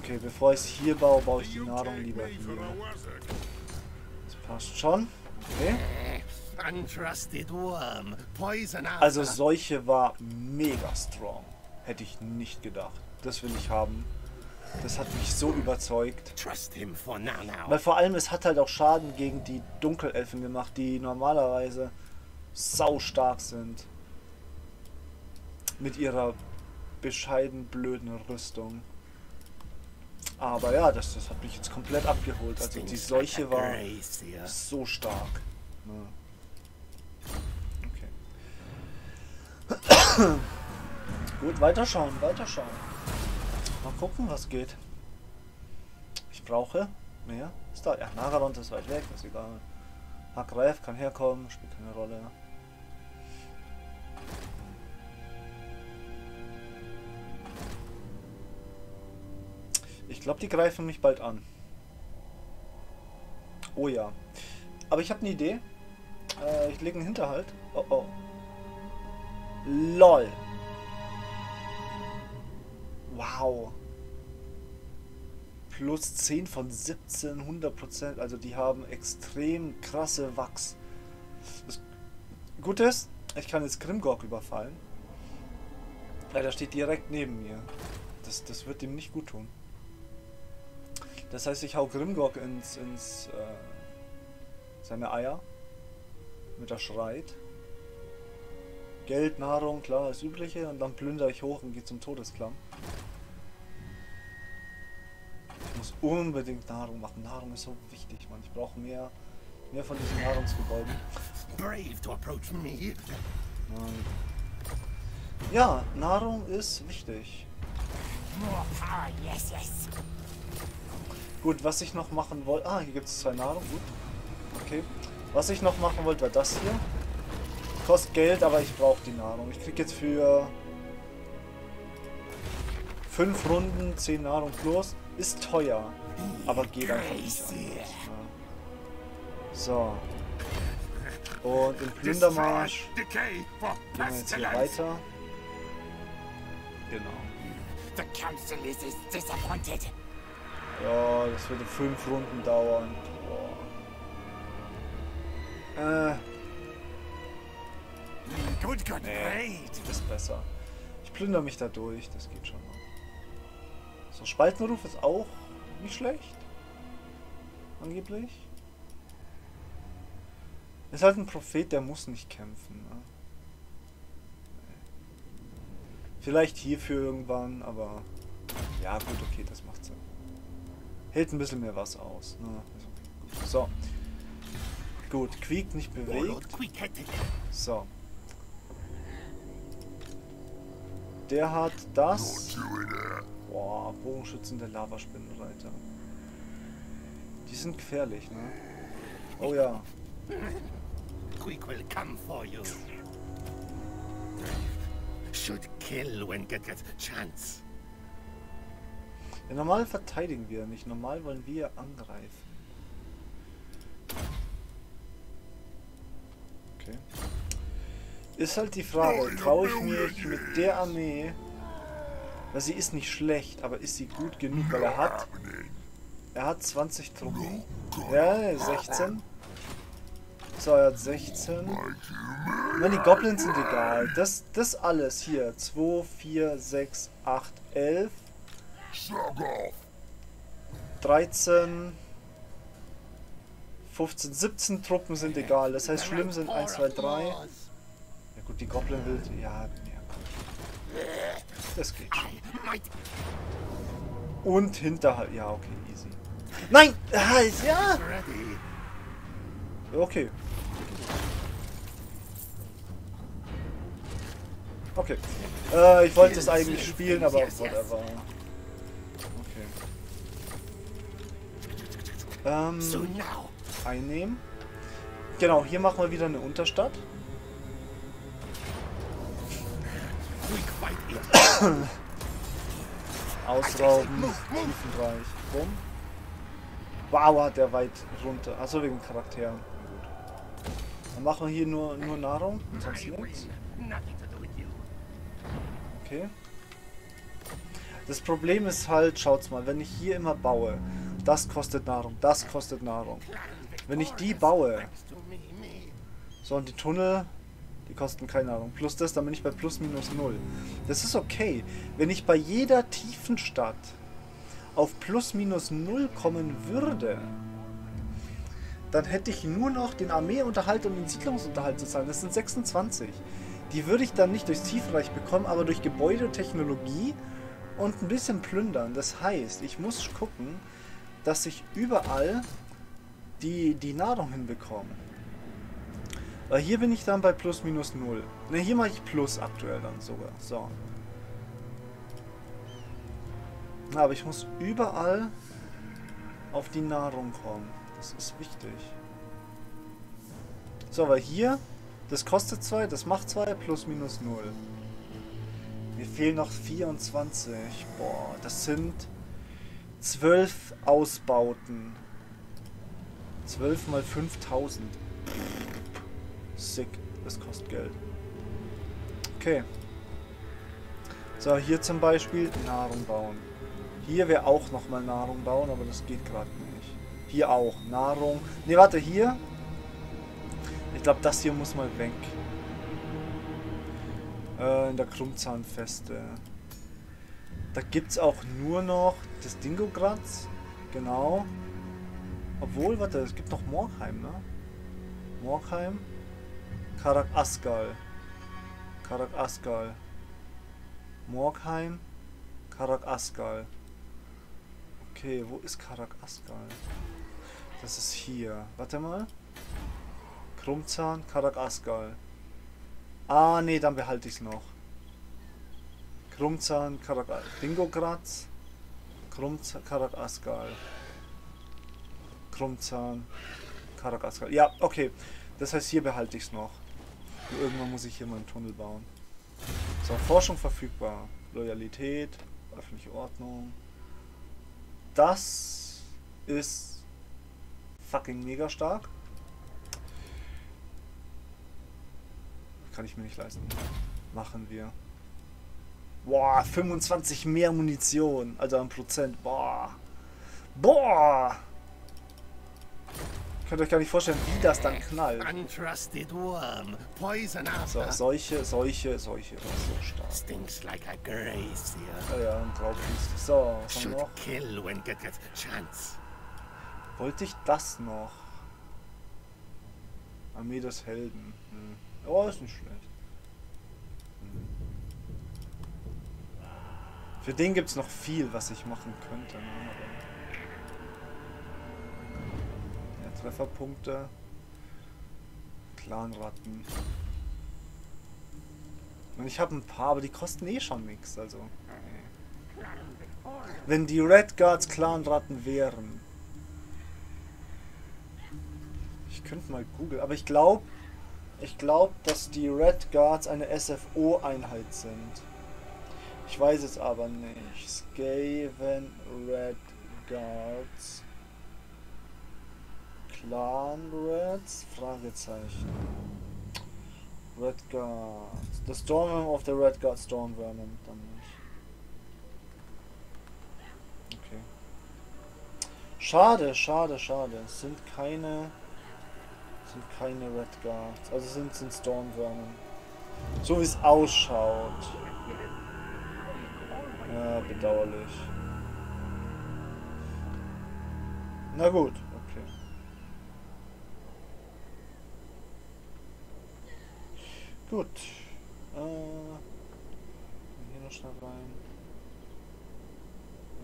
Okay, bevor ich es hier baue, baue ich die Nahrung lieber hier. Das passt schon. Okay. Also Seuche war mega strong. Hätte ich nicht gedacht. Das will ich haben. Das hat mich so überzeugt. Weil vor allem, es hat halt auch Schaden gegen die Dunkelelfen gemacht, die normalerweise sau stark sind. Mit ihrer bescheiden blöden Rüstung. Aber ja, das hat mich jetzt komplett abgeholt. Also die Seuche war so stark. Okay. Gut, weiterschauen. Mal gucken, was geht. Ich brauche mehr. Ist da. Ja, Nagarond ist weit weg, ist egal. Hackreif kann herkommen, spielt keine Rolle. Ich glaube, die greifen mich bald an. Oh ja. Aber ich habe eine Idee. Ich lege einen Hinterhalt. Oh oh. LOL. Wow. Plus 10 von 17, 100%. Also die haben extrem krasse Wachs. Das Gute ist, ich kann jetzt Grimgor überfallen. Ja, der steht direkt neben mir. Das wird ihm nicht gut tun. Das heißt, ich hau Grimgor ins Seine Eier. Mit der Schreit. Geld, Nahrung, klar, das Übliche. Und dann plündere ich hoch und gehe zum Todesklamm. Ich muss unbedingt Nahrung machen. Nahrung ist so wichtig, Mann. Ich brauche mehr von diesen Nahrungsgebäuden. Brave to approach me. Ja, Nahrung ist wichtig. Gut, was ich noch machen wollte... Ah, hier gibt es 2 Nahrung. Gut. Okay. Was ich noch machen wollte, war das hier. Kostet Geld, aber ich brauche die Nahrung. Ich kriege jetzt für 5 Runden 10 Nahrung plus. Ist teuer, aber geht einfach nicht an. Ja. So. Und im Plündermarsch gehen wir jetzt hier weiter. Genau. Ja, das würde 5 Runden dauern. Boah. Nee, das ist besser. Ich plündere mich da durch, das geht schon mal. So, Spaltenruf ist auch nicht schlecht. Angeblich. Ist halt ein Prophet, der muss nicht kämpfen. Ne? Vielleicht hierfür irgendwann, aber... Ja gut, okay, das macht Sinn. Hält ein bisschen mehr was aus. Ne? So. Gut, Quiek nicht bewegt. So. Der hat das... Boah, Bogenschützen der Lavaspinnenreiter. Die sind gefährlich, ne? Oh ja. Quick will come for you. Should kill when get a chance. Ja, normal verteidigen wir nicht. Normal wollen wir angreifen. Okay. Ist halt die Frage, traue ich mich mit der Armee... Weil sie ist nicht schlecht, aber ist sie gut genug, weil er hat 20 Truppen. Ja, 16. So, er hat 16. Nein, die Goblins sind egal. Das alles hier. 2, 4, 6, 8, 11. 13. 15, 17 Truppen sind egal. Das heißt, schlimm sind 1, 2, 3. Ja gut, die Goblin will... Ja, das geht schon. Und hinterhalb. Ja, okay, easy. Nein! Halt! Ja! Okay. Okay. Ich wollte es eigentlich spielen, aber whatever. Okay. Einnehmen. Genau, hier machen wir wieder eine Unterstadt. Ausrauben, Tiefenreich. Bumm. Wow, hat der weit runter. Achso, wegen Charakteren. Dann machen wir hier nur Nahrung. Sonst nichts. Okay. Das Problem ist halt, schaut's mal, wenn ich hier immer baue, das kostet Nahrung, das kostet Nahrung. Wenn ich die baue, so und die Tunnel... Die kosten keine Nahrung. Plus das, dann bin ich bei plus minus 0. Das ist okay. Wenn ich bei jeder tiefen Stadt auf plus minus 0 kommen würde, dann hätte ich nur noch den Armeeunterhalt und den Siedlungsunterhalt zu zahlen. Das sind 26. Die würde ich dann nicht durchs Tiefenreich bekommen, aber durch Gebäude, Technologie und ein bisschen plündern. Das heißt, ich muss gucken, dass ich überall die Nahrung hinbekomme. Weil hier bin ich dann bei plus minus 0. Ne, hier mache ich plus aktuell dann sogar. So. Na, aber ich muss überall auf die Nahrung kommen. Das ist wichtig. So, weil hier, das kostet 2, das macht 2, plus minus 0. Mir fehlen noch 24. Boah, das sind 12 Ausbauten. 12 mal 5000. Sick, das kostet Geld. Okay. So, hier zum Beispiel Nahrung bauen. Hier wäre auch nochmal Nahrung bauen, aber das geht gerade nicht. Hier auch Nahrung. Ne, warte, hier. Ich glaube, das hier muss mal weg. In der Krummzahnfeste. Da gibt es auch nur noch das Dingogratz. Genau. Obwohl, warte, es gibt noch Morgheim, ne? Morkheim. Karak Asgal. Karak Asgal. Morkheim. Karak Asgal. Okay, wo ist Karak Asgal? Das ist hier. Warte mal. Krummzahn, Karak Asgal. Ah, nee, dann behalte ich es noch. Krummzahn, Karak Asgal. Dingogratz. Krummzahn, Karak Asgal. Krummzahn, Karak Asgal. Ja, okay. Das heißt, hier behalte ich es noch. Und irgendwann muss ich hier mal einen Tunnel bauen. So, Forschung verfügbar. Loyalität, öffentliche Ordnung. Das ist fucking mega stark. Kann ich mir nicht leisten. Machen wir. Boah, 25 mehr Munition. Also an Prozent. Boah. Boah. Könnt ihr euch gar nicht vorstellen, wie das dann knallt. So, Seuche. So stark. Stinks like a grace, yeah. Ja, ein Traubfiest. So, was haben wir noch? Kill when get chance. Wollte ich das noch? Armee des Helden. Hm. Oh, ist nicht schlecht. Hm. Für den gibt es noch viel, was ich machen könnte. Ne? Ja, Trefferpunkte. Clanratten. Und ich habe ein paar, aber die kosten eh schon nichts. Also. Nee. Wenn die Red Guards Clanratten wären. Ich könnte mal googeln, aber ich glaube. Ich glaube, dass die Red Guards eine SFO-Einheit sind. Ich weiß es aber nicht. Skaven Red Guards. Clan Reds? Fragezeichen. Red Guards. The Stormworm of the Red Guard Stormworm. Dann nicht. Okay. Schade. Es sind keine Red Guards, also sind Stormwürmen. So wie es ausschaut. Ja, bedauerlich. Na gut, okay. Gut. Hier noch schnell rein.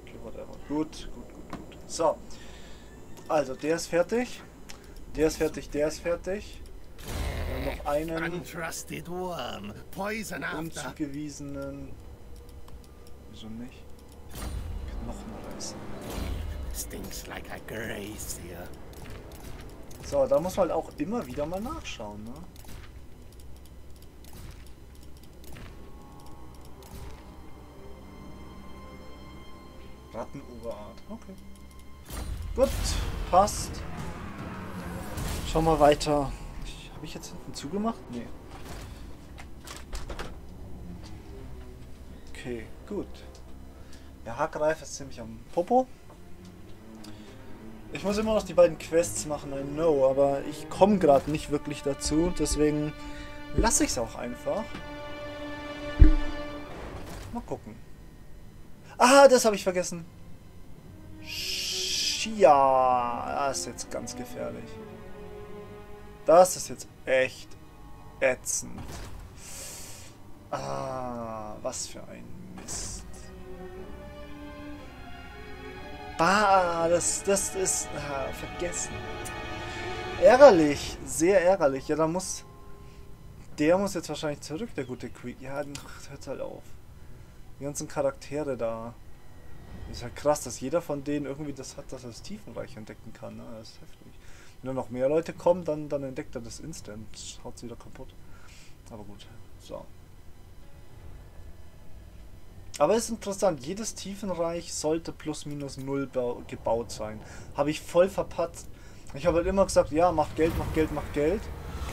Okay, whatever. Gut. So. Also, der ist fertig. Der ist fertig. Wir haben noch einen unzugewiesenen. Wieso nicht? Knochenreißen. So, da muss man halt auch immer wieder mal nachschauen, ne? Rattenoberart. Okay. Gut, passt. Schau mal weiter. Habe ich jetzt hinten zugemacht? Nee. Okay, gut. Der Hackreif ist ziemlich am Popo. Ich muss immer noch die beiden Quests machen, I know, aber ich komme gerade nicht wirklich dazu, deswegen lasse ich es auch einfach. Mal gucken. Ah, das habe ich vergessen. Shia. Das ist jetzt ganz gefährlich. Das ist jetzt echt ätzend. Ah, was für ein Mist. Bah, das ist... Ah, vergessen. Ärgerlich, sehr ärgerlich. Ja, da muss... Der muss jetzt wahrscheinlich zurück, der gute Creek. Ja, hört halt auf. Die ganzen Charaktere da. Ist ja krass, dass jeder von denen irgendwie das hat, dass er das Tiefenreich entdecken kann. Ne? Das ist heftig. Wenn noch mehr Leute kommen, dann entdeckt er das instant. Haut's wieder kaputt. Aber gut. So. Aber ist interessant. Jedes Tiefenreich sollte plus minus 0 gebaut sein. Habe ich voll verpatzt. Ich habe halt immer gesagt, ja, mach Geld.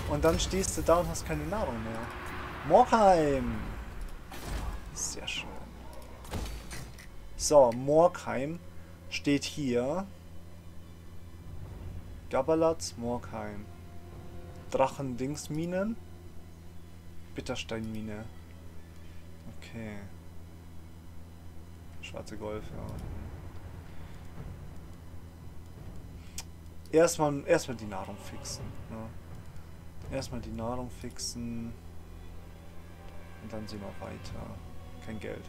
Und dann stehst du da und hast keine Nahrung mehr. Morkheim! Sehr schön. So, Morkheim steht hier. Gabalatz, Morkheim. Drachendingsminen. Bittersteinmine. Okay. Schwarze Golf, ja. Erstmal die Nahrung fixen. Ne? Erstmal die Nahrung fixen. Und dann sehen wir weiter. Kein Geld.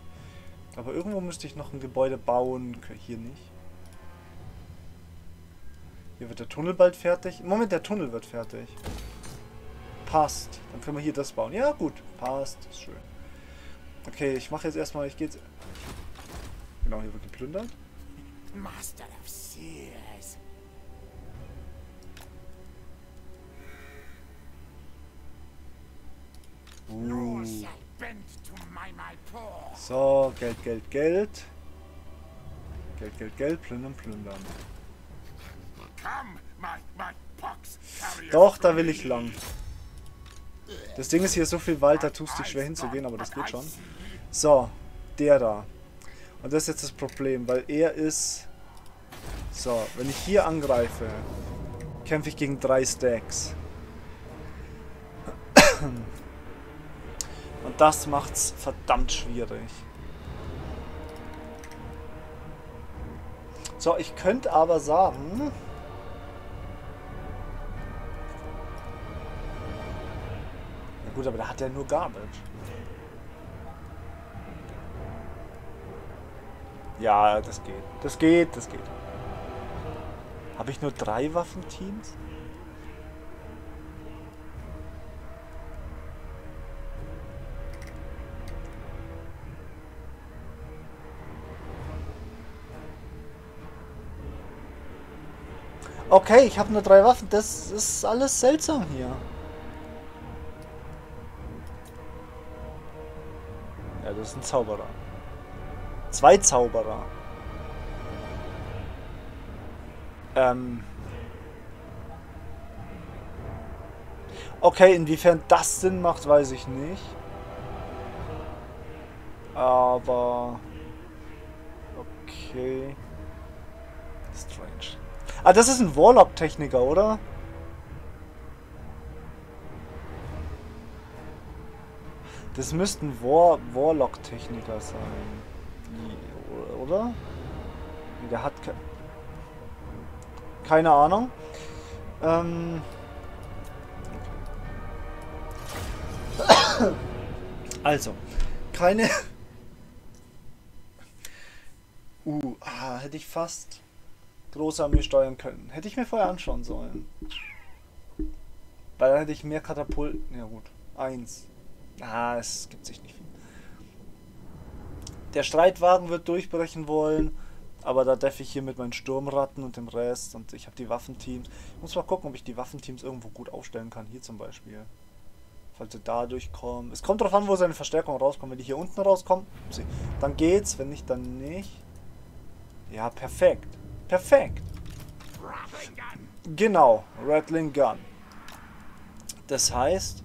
Aber irgendwo müsste ich noch ein Gebäude bauen. Hier nicht. Hier wird der Tunnel bald fertig. Im Moment, der Tunnel wird fertig. Passt. Dann können wir hier das bauen. Ja, gut. Passt. Ist schön. Okay, ich mache jetzt erstmal... Ich gehe jetzt... Genau, hier wird geplündert. Master of Seals. So, Geld, Geld, Geld. Geld, Geld, Geld. Plündern, plündern. Doch, da will ich lang. Das Ding ist, hier so viel Wald, da tust dich schwer hinzugehen, aber das geht schon. So, der da. Und das ist jetzt das Problem, weil er ist... So, wenn ich hier angreife, kämpfe ich gegen 3 Stacks. Und das macht's verdammt schwierig. So, ich könnte aber sagen... Na gut, aber da hat er nur Garbage. Ja, das geht. Das geht, das geht. Habe ich nur 3 Waffenteams? Okay, ich habe nur 3 Waffen. Das ist alles seltsam hier. Ja, das ist ein Zauberer. 2 Zauberer. Okay, inwiefern das Sinn macht, weiß ich nicht. Aber... Okay. Strange. Ah, das ist ein Warlock-Techniker, oder? Das müsste ein Warlock-Techniker sein. Oder? Der hat keine Ahnung. Okay. Also, keine... hätte ich fast große Armee steuern können. Hätte ich mir vorher anschauen sollen. Weil dann hätte ich mehr Katapulten. Ja gut, 1. Es gibt sich nicht viel. Der Streitwagen wird durchbrechen wollen, aber da darf ich hier mit meinen Sturmratten und dem Rest, und ich habe die Waffenteams. Ich muss mal gucken, ob ich die Waffenteams irgendwo gut aufstellen kann. Hier zum Beispiel. Falls sie da durchkommen. Es kommt darauf an, wo seine Verstärkung rauskommt. Wenn die hier unten rauskommen, dann geht's. Wenn nicht, dann nicht. Ja, perfekt. Perfekt. Genau. Rattling Gun. Das heißt...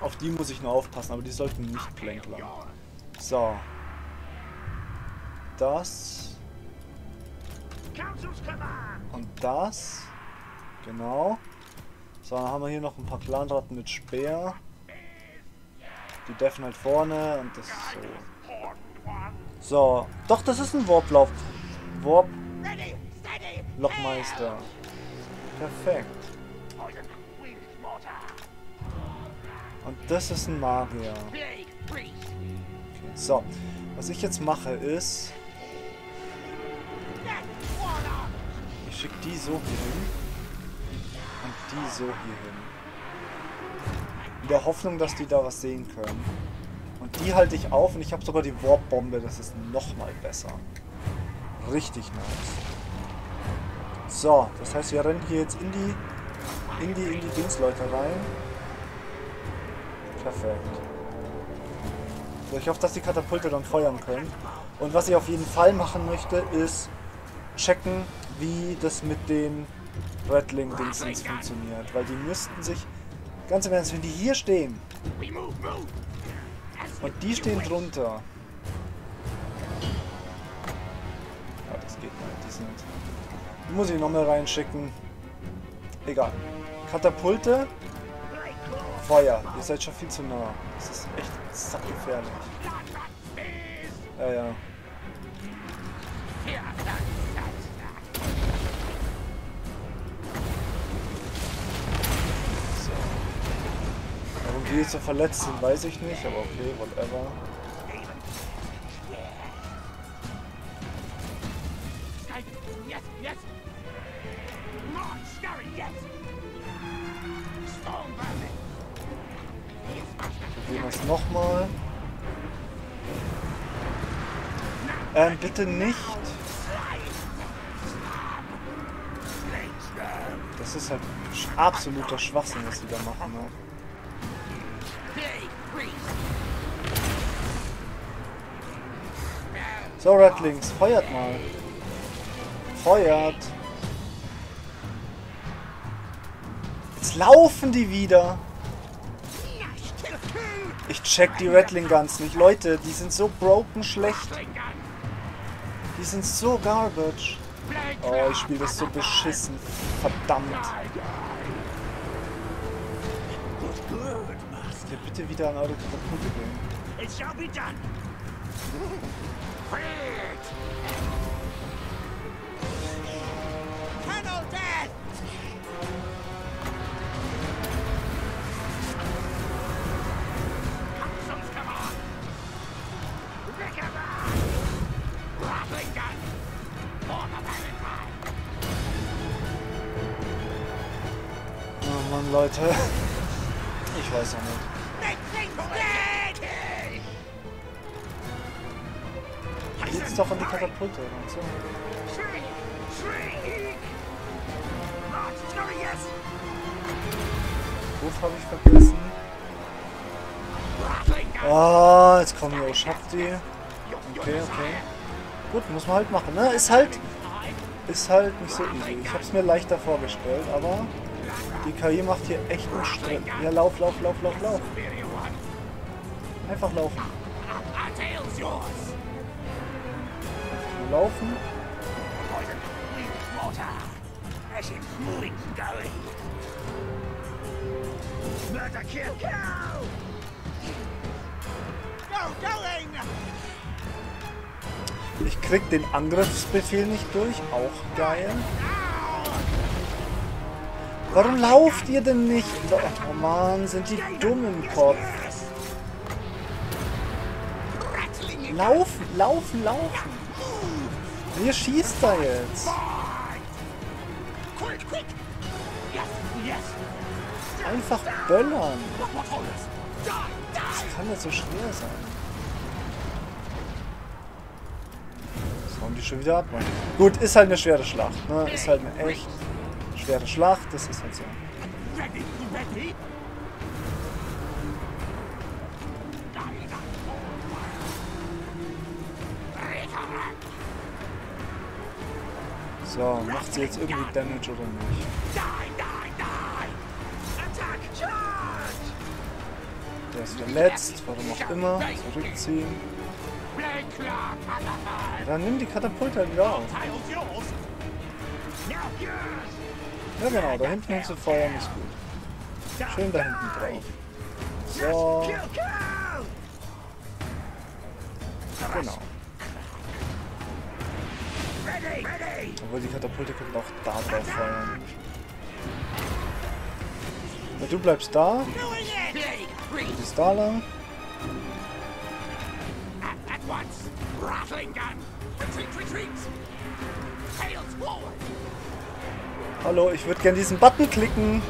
Auf die muss ich nur aufpassen, aber die sollten nicht plänklern. So. Das. Und das. Genau. So, dann haben wir hier noch ein paar Clanratten mit Speer. Die deffen halt vorne und das ist so. So. Doch, das ist ein Warplauf. Warp. Lochmeister. Perfekt. Und das ist ein Magier. Okay, so, was ich jetzt mache ist... Ich schicke die so hier hin. Und die so hier hin. In der Hoffnung, dass die da was sehen können. Und die halte ich auf und ich habe sogar die Warbombe. Das ist nochmal besser. Richtig nice. So, das heißt, wir rennen hier jetzt in die Dingsleute rein. Perfekt. So, ich hoffe, dass die Katapulte dann feuern können. Und was ich auf jeden Fall machen möchte, ist checken, wie das mit den Rattling-Dingsens funktioniert. Weil die müssten sich, ganz im Ernst, wenn die hier stehen und die stehen drunter. Ja, das geht nicht. Die sind... Die muss ich nochmal reinschicken. Egal. Katapulte... Feuer, ihr seid schon viel zu nah. Das ist echt sackgefährlich. Ja. die jetzt so verletzt sind, weiß ich nicht, aber okay, whatever. Probieren wir es nochmal. Bitte nicht. Das ist halt absoluter Schwachsinn, was die da machen, ne? So, Rattlings, feuert mal. Feuert. Jetzt laufen die wieder. Ich check die Rattling Guns nicht. Leute, die sind so broken schlecht. Die sind so garbage. Oh, ich spiele das so beschissen. Verdammt. Lasst ihr bitte wieder an eure Katapulte gehen. Oh Mann, Leute. Ich weiß auch nicht. Geht's doch an die Katapulte. Und so. Wurf habe ich vergessen. Oh, jetzt kommen wir. Schafft die. Okay, okay. Gut, muss man halt machen, ne? Ist halt nicht so easy. Ich hab's mir leichter vorgestellt, aber die KI macht hier echt einen Stress. Ja, lauf, lauf, lauf, lauf, lauf. Einfach laufen. Einfach nur laufen. Ich krieg den Angriffsbefehl nicht durch. Auch geil. Warum lauft ihr denn nicht? Oh Mann, sind die dumm im Kopf. Laufen, laufen, laufen. Wer schießt da jetzt? Einfach böllern. Das kann nicht so schwer sein. Die schon wieder ab. Gut, ist halt eine schwere Schlacht. Ne? Ist halt eine echt schwere Schlacht. Das ist halt so. So, macht sie jetzt irgendwie Damage oder nicht? Der ist verletzt, warum auch immer. Zurückziehen. Dann nimm die Katapulte wieder auf. Ja genau, da hinten hinzufeuern ist gut. Schön da hinten drauf. So. Genau. Obwohl die Katapulte können auch da drauf feuern. Ja, du bleibst da. Du bist da lang. Hallo, ich würde gerne diesen Button klicken.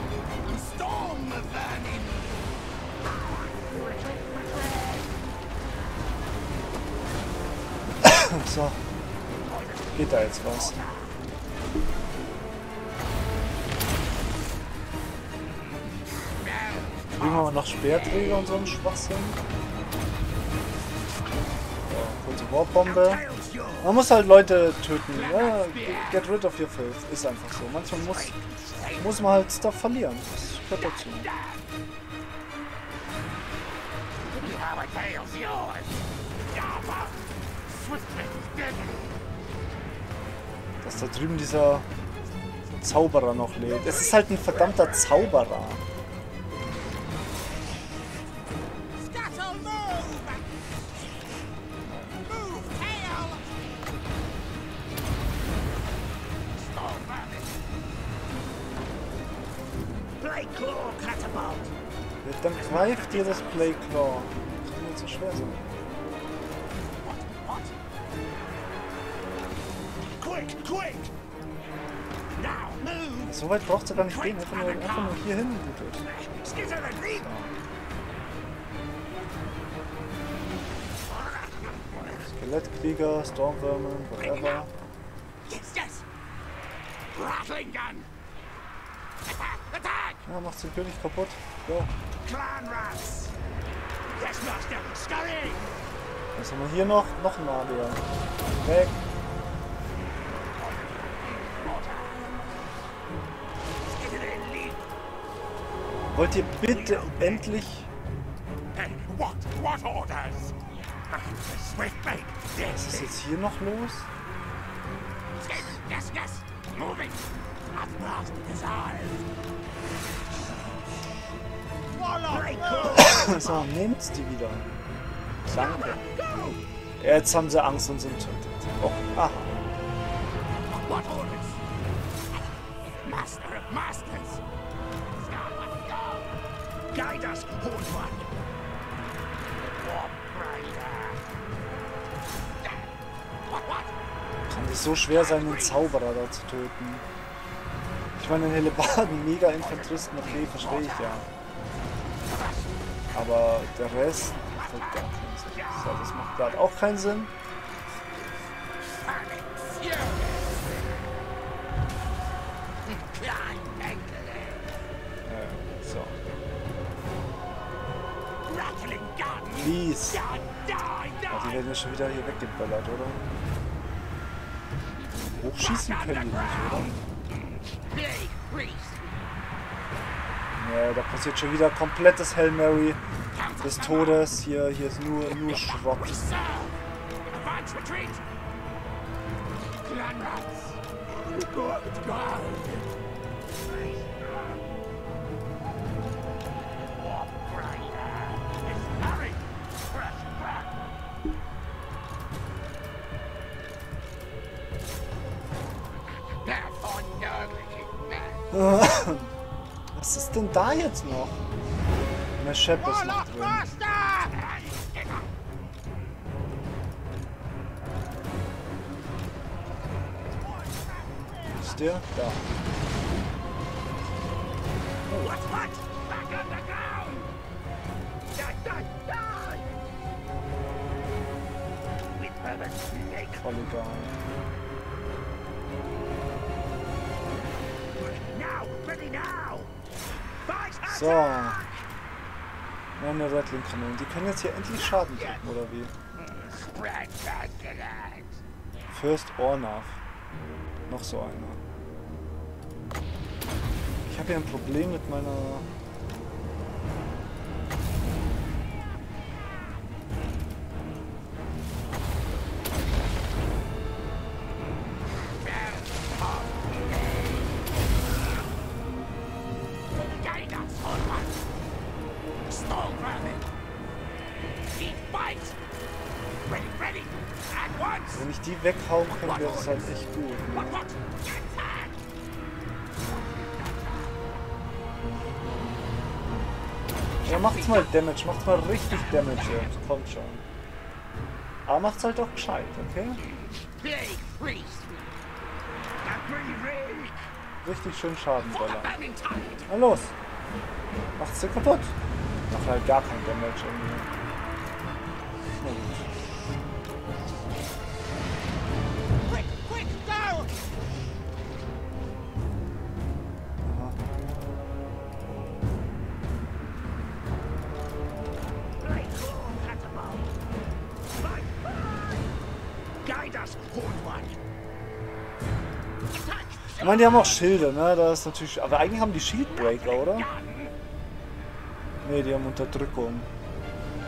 So. Geht da jetzt was? Kriegen wir mal noch Speerträger und so einen Schwachsinn? Kurze Warbombe. Man muss halt Leute töten. Ja, get rid of your filth. Ist einfach so. Manchmal muss man halt Stuff verlieren. Das gehört dazu. Dass da drüben dieser Zauberer noch lebt. Es ist halt ein verdammter Zauberer. Playclaw Katapult. Dann greift dir das Playclaw. Das kann nicht so schwer sein. So weit braucht sie gar nicht gehen, wenn man einfach nur hier hin blutet. Skelettkrieger, Stormwürmer, whatever. Ja, macht den König kaputt. Go. Was haben wir hier noch? Noch ein Adler. Weg. Wollt ihr bitte endlich... Was ist jetzt hier noch los? So, nehmt's die wieder. Danke. Jetzt haben sie Angst und sind tötet. Oh, aha. Kann es so schwer sein, einen Zauberer da zu töten? Ich meine, einen Hellebarden, Mega-Infanteristen, okay, verstehe ich ja. Aber der Rest hat gar keinen Sinn. So, das macht gerade auch keinen Sinn. So. Please. Oh, die werden ja schon wieder hier weggeballert, oder? Hochschießen können die nicht, oder? Ja, da passiert schon wieder komplettes Hail Mary des Todes. Hier ist nur Schrott. Was ist denn da jetzt noch? Eine Schepp ist noch drin. Ist der? Da. Voll egal. So. Noch eine Rattling-Kanone. Die können jetzt hier endlich Schaden drücken, oder wie? First Ornav. Noch so einer. Ich habe hier ein Problem mit meiner... Wenn ich die weghauen kann, wäre das halt echt gut. Ne? Ja, macht's mal Damage, macht's mal richtig Damage jetzt. Kommt schon. Aber macht's halt doch gescheit, okay? Richtig schön Schadenböller. Na los! Macht's dir kaputt! Macht halt gar kein Damage irgendwie. Ich meine, die haben auch Schilde, ne? Das ist natürlich. Aber eigentlich haben die Shieldbreaker, oder? Ne, die haben Unterdrückung.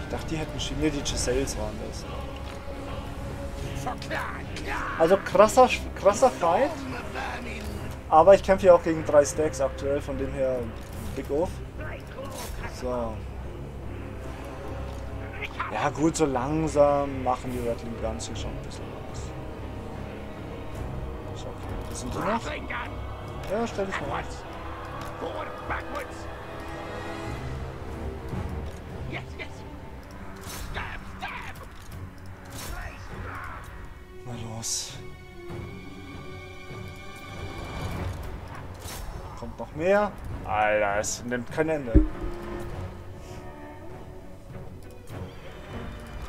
Ich dachte, die hätten Schilde. Ne, die Gisels waren das. Also krasser Fight. Aber ich kämpfe ja auch gegen 3 Stacks aktuell, von dem her big off. So. Ja gut, so langsam machen die Rattling Guns hier schon ein bisschen was. Was sind die noch? Ja, stell dich mal auf. Na los. Kommt noch mehr. Alter, es nimmt kein Ende.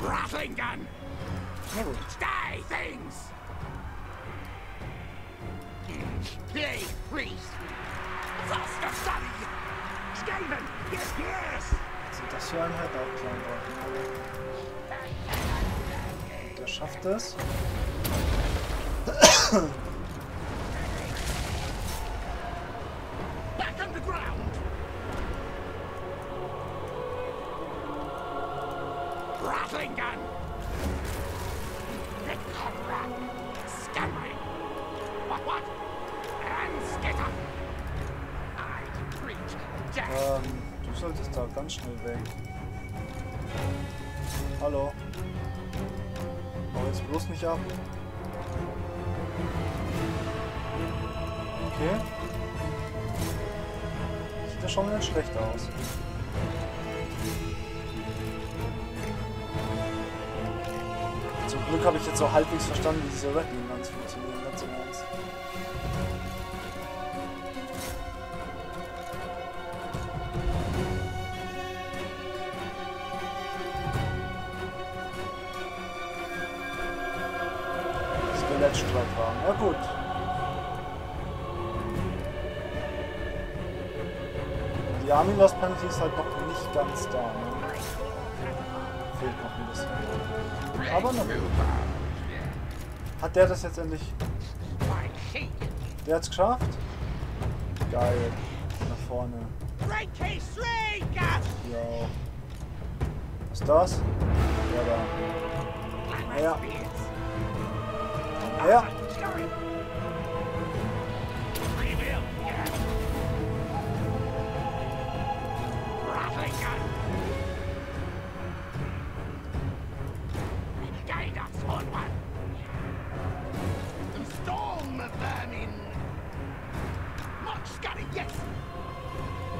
Rattling Gun! Die Things! Play, please! Faster Sunny! Skaven! Yes, yes! Was sind das für ein Halt auch, Clanratten? Der schafft es. Du solltest da ganz schnell weg. Hallo. Hau jetzt bloß nicht ab. Okay. Sieht ja schon nicht schlecht aus. Zum Glück habe ich jetzt so halbwegs verstanden, wie diese Rattling-Guns funktionieren. Ganz im Ernst. Na gut. Die Army Lost Penalty ist halt noch nicht ganz da. Fehlt noch ein bisschen. Aber noch. Hat der das jetzt endlich? Der hat's geschafft? Geil. Nach vorne. Jo. Was ist das? Ja, da. Ja. Ja.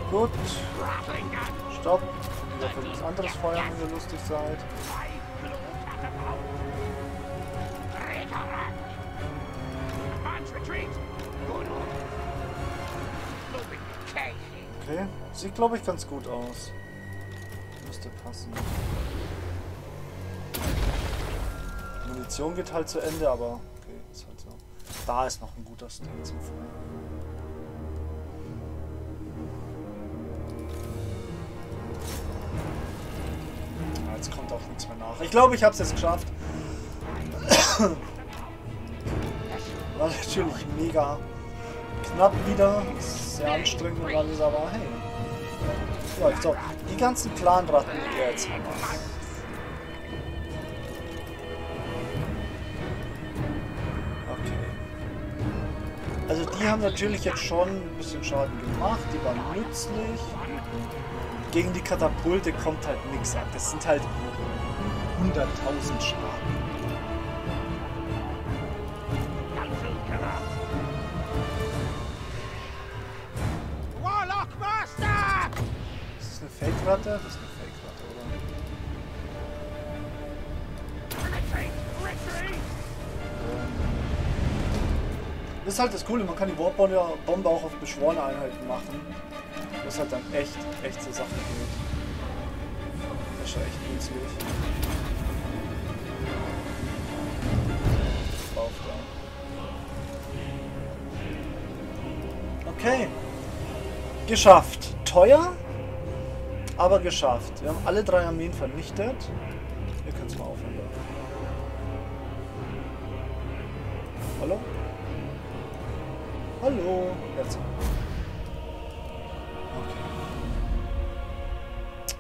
Gut. Stopp. Wieder für etwas anderes Feuer, wenn ihr lustig seid. Okay, sieht glaube ich ganz gut aus. Müsste passen. Die Munition geht halt zu Ende, aber okay, ist halt so. Da ist noch ein guter Stand zum Feuer. Ja, jetzt kommt auch nichts mehr nach. Ich glaube, ich habe es jetzt geschafft. War natürlich mega knapp wieder, sehr anstrengend und alles, aber hey. Läuft so. Die ganzen Clanratten, die wir jetzt haben. Okay. Also die haben natürlich jetzt schon ein bisschen Schaden gemacht, die waren nützlich. Gegen die Katapulte kommt halt nichts ab. Das sind halt 100.000 Schaden. Fake-Ratte? Das ist eine Fake-Ratte, oder? Das ist halt das Coole, man kann die Warbombe auch auf beschworene Einheiten machen. Das ist halt dann echt zur Sache geht. Das ist ja echt nützlich. Lauf da. Okay. Geschafft. Teuer? Aber geschafft. Wir haben alle drei Armeen vernichtet. Ihr könnt es mal aufhören. Hallo? Hallo? Jetzt.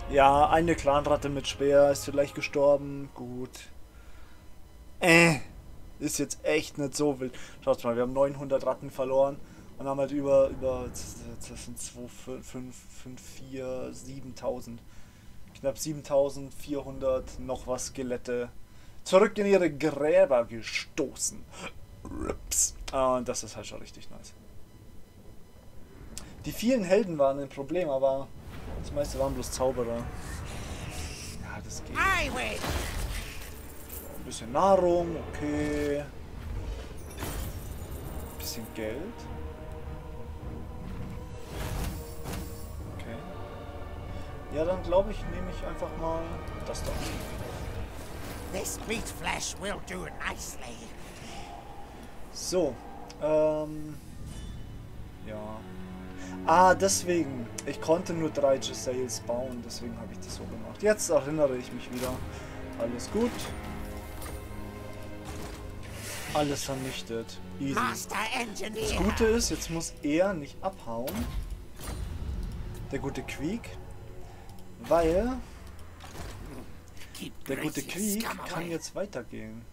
Okay. Ja, eine Clanratte mit Speer ist vielleicht gestorben. Gut. Ist jetzt echt nicht so wild. Schaut mal, wir haben 900 Ratten verloren. Und haben halt das sind 7.000. Knapp 7.400 noch was Skelette zurück in ihre Gräber gestoßen. Rips. Und das ist halt schon richtig nice. Die vielen Helden waren ein Problem, aber das meiste waren bloß Zauberer. es geht. Ein bisschen Nahrung, okay. Ein bisschen Geld. Okay. Ja, dann glaube ich, nehme ich einfach mal das da. This meat flesh will do nicely. So, ja. Ah, deswegen. Ich konnte nur 3 Gisels bauen, deswegen habe ich das so gemacht. Jetzt erinnere ich mich wieder. Alles gut. Alles vernichtet. Easy. Das Gute ist, jetzt muss er nicht abhauen. Der gute Quiek. Weil der gute Quiek kann jetzt weitergehen.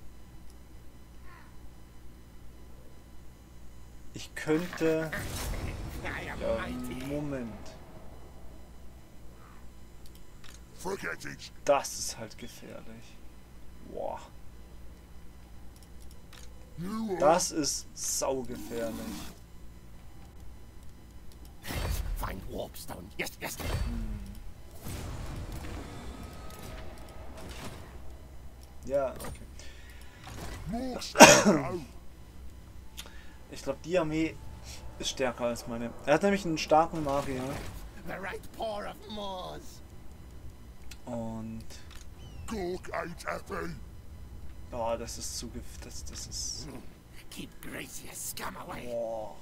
Ich könnte... Ja, Moment. Das ist halt gefährlich. Boah. Das ist saugefährlich. Ja, okay. Ich glaube, die Armee ist stärker als meine. Er hat nämlich einen starken Magier. Und... Oh, das ist zu giftig. Das ist... Boah.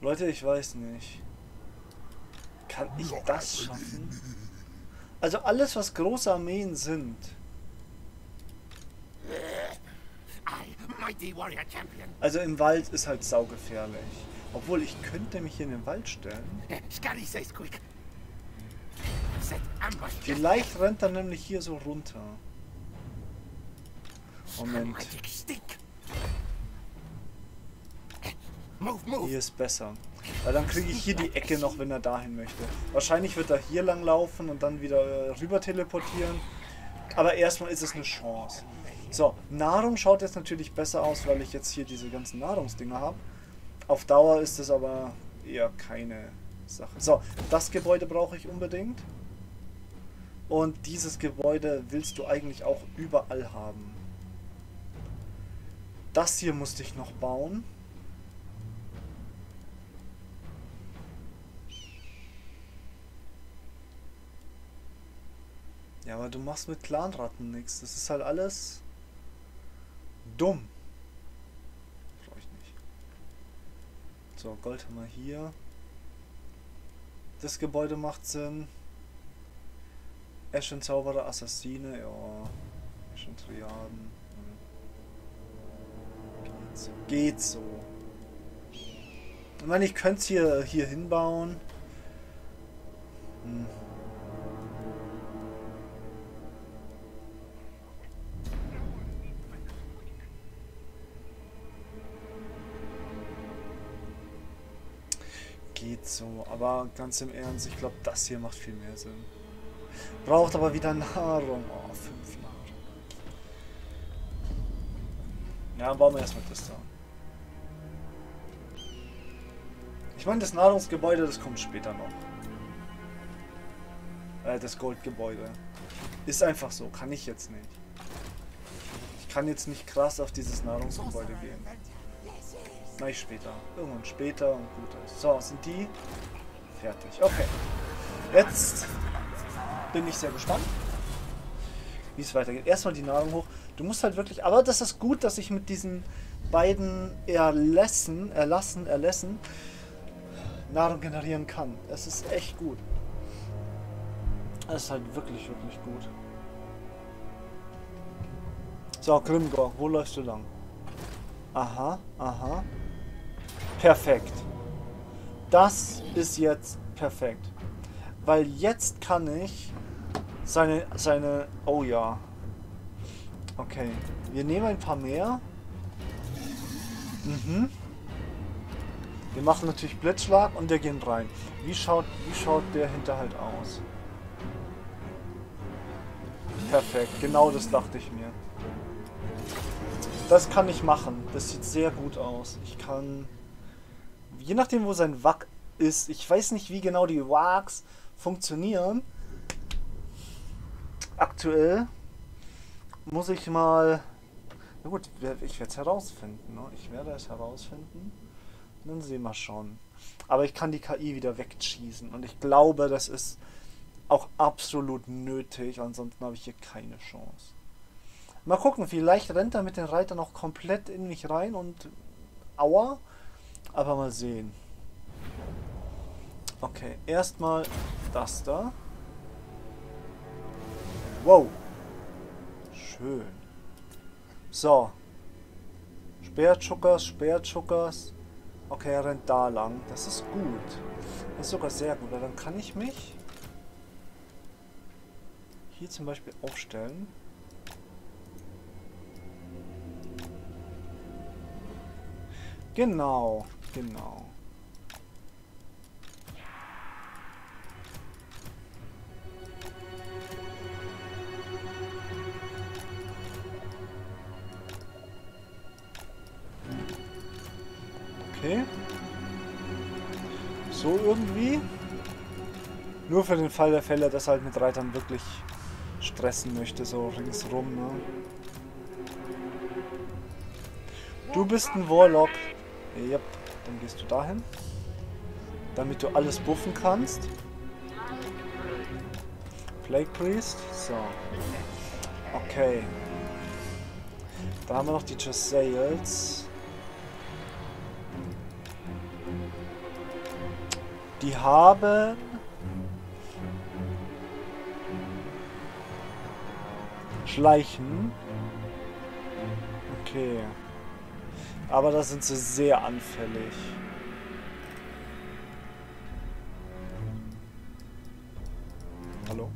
Leute, ich weiß nicht. Kann ich das schaffen? Also alles, was große Armeen sind. Also im Wald ist halt saugefährlich. Obwohl, ich könnte mich hier in den Wald stellen. Vielleicht rennt er nämlich hier so runter. Moment. Hier ist besser. Weil dann kriege ich hier die Ecke noch, wenn er dahin möchte. Wahrscheinlich wird er hier lang laufen und dann wieder rüber teleportieren. Aber erstmal ist es eine Chance. So, Nahrung schaut jetzt natürlich besser aus, weil ich jetzt hier diese ganzen Nahrungsdinger habe. Auf Dauer ist es aber eher keine Sache. So, das Gebäude brauche ich unbedingt. Und dieses Gebäude willst du eigentlich auch überall haben. Das hier musste ich noch bauen. Ja, aber du machst mit Clanratten nichts. Das ist halt alles dumm. Brauche ich nicht. So, Gold haben wir hier. Das Gebäude macht Sinn. Eschenzauberer, Assassine, ja. Eschentriaden. Geht so. Geht so. Ich meine, ich könnte es hier hinbauen. Hm. Geht so, aber ganz im Ernst, ich glaube, das hier macht viel mehr Sinn. Braucht aber wieder Nahrung. Oh, 5 Nahrung. Ja, bauen wir erstmal das da. Ich meine, das Nahrungsgebäude, das kommt später noch. Das Goldgebäude. Ist einfach so, kann ich jetzt nicht. Ich kann jetzt nicht krass auf dieses Nahrungsgebäude gehen. Nein, später. Irgendwann später und gut ist. So, sind die fertig. Okay. Jetzt bin ich sehr gespannt, wie es weitergeht. Erstmal die Nahrung hoch. Du musst halt wirklich... Aber das ist gut, dass ich mit diesen beiden Erlassen Nahrung generieren kann. Das ist echt gut. Das ist halt wirklich, wirklich gut. So, Grimgor, wo läufst du lang? Aha, aha. Perfekt. Das ist jetzt perfekt. Weil jetzt kann ich seine... Oh ja. Okay. Wir nehmen ein paar mehr. Mhm. Wir machen natürlich Blitzschlag und wir gehen rein. Wie schaut der Hinterhalt aus? Perfekt. Genau das dachte ich mir. Das kann ich machen. Das sieht sehr gut aus. Ich kann... Je nachdem, wo sein Wack ist. Ich weiß nicht, wie genau die Wacks funktionieren. aktuell muss ich mal... Na gut, ich werde es herausfinden. Ne? Ich werde es herausfinden. Dann sehen wir schon. Aber ich kann die KI wieder wegschießen. Und ich glaube, das ist auch absolut nötig. Ansonsten habe ich hier keine Chance. Mal gucken, vielleicht rennt er mit den Reitern noch komplett in mich rein und... Aua. Aber mal sehen. Okay, erstmal das da. Wow. Schön. So. Speerchuckers, Speerchuckers. Okay, er rennt da lang. Das ist gut. Das ist sogar sehr gut. Dann kann ich mich hier zum Beispiel aufstellen. Genau, genau. Okay. So irgendwie. Nur für den Fall der Fälle, dass halt mit Reitern wirklich stressen möchte, so ringsrum, ne? Du bist ein Warlock. Yep, dann gehst du dahin, damit du alles buffen kannst. Plague Priest, so. Okay. Da haben wir noch die Chassails. Die haben... Schleichen. Okay. Aber da sind sie sehr anfällig. Hallo?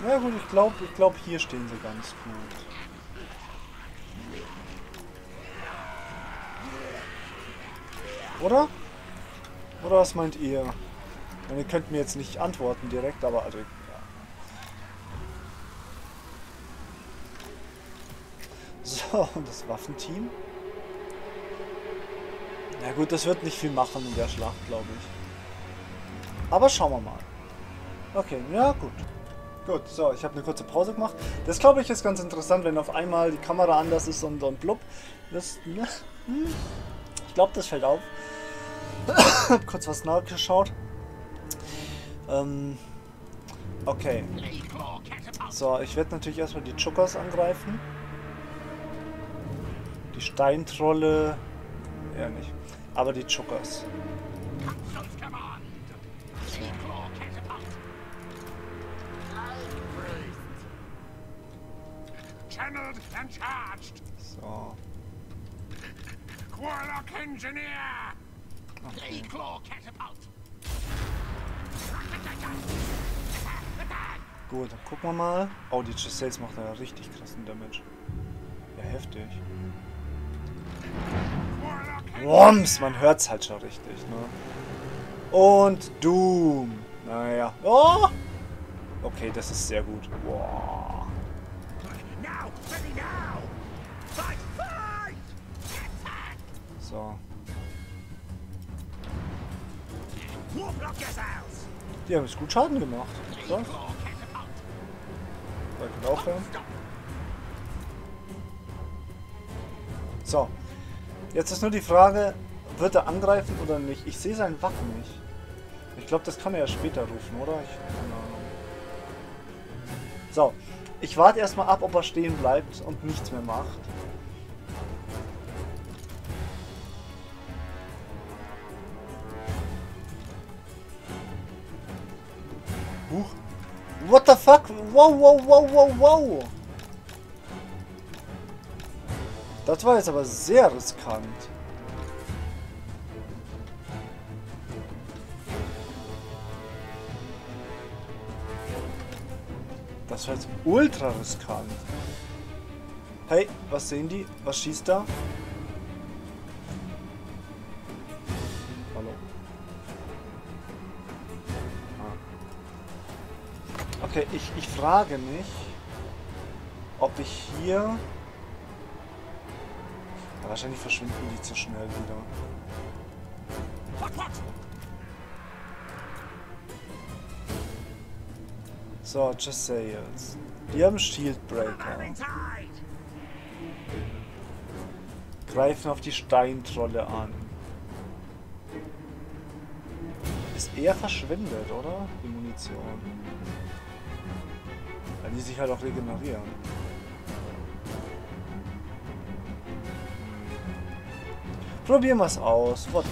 Na gut, ich glaube, hier stehen sie ganz gut. Oder? Oder was meint ihr? Ja, ihr könnt mir jetzt nicht antworten direkt, aber also... Ja. So, und das Waffenteam? Na gut, das wird nicht viel machen in der Schlacht, glaube ich. Aber schauen wir mal. Okay, ja gut. Gut, so, ich habe eine kurze Pause gemacht. Das glaube ich ist ganz interessant, wenn auf einmal die Kamera anders ist und blub. Das, ne? Ich glaube, das fällt auf. Ich habe kurz was nachgeschaut. Okay. So, ich werde natürlich erstmal die Chukas angreifen. Die Steintrolle. Ja, nicht. Aber die Chukas. So. Warlock Engineer. Playclaw Katapult. Gut, dann gucken wir mal. Oh, die Gisels macht da richtig krassen Damage. Ja, heftig. Wumms, man hört's halt schon richtig, ne? Und Doom. Naja. Oh! Okay, das ist sehr gut. Wow. So. Die haben jetzt gut Schaden gemacht. So. Da können wir aufhören. So. Jetzt ist nur die Frage, wird er angreifen oder nicht? Ich sehe seinen Waffen nicht. Ich glaube, das kann er ja später rufen, oder? Keine Ahnung. So. Ich warte erstmal ab, ob er stehen bleibt und nichts mehr macht. Huch. What the fuck? Wow, wow, wow, wow, wow. Das war jetzt aber sehr riskant. Das war jetzt ultra riskant. Hey, was sehen die? Was schießt da? Hallo. Okay, ich frage mich, ob ich hier... Ja, wahrscheinlich verschwinden die zu schnell wieder. So, just say it. Die haben Shieldbreaker. Greifen auf die Steintrolle an. Ist eher verschwindet, oder? Die Munition. Weil die sich halt auch regenerieren. Probieren wir es aus. Whatever.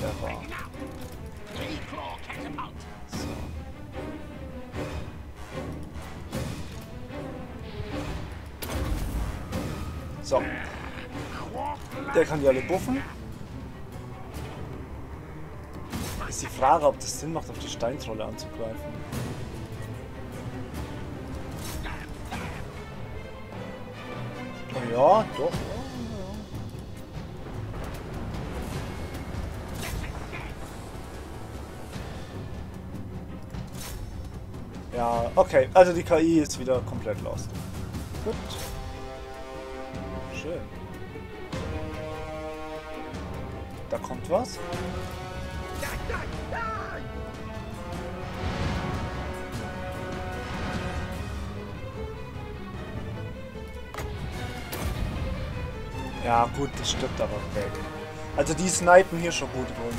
So. Der kann die alle buffen. Ist die Frage, ob das Sinn macht, auf die Steintrolle anzugreifen. Ja, doch. Ja, okay. Also die KI ist wieder komplett lost. Gut. Schön. Da kommt was. Ja gut, das stirbt aber weg. Also die snipen hier schon gut rum.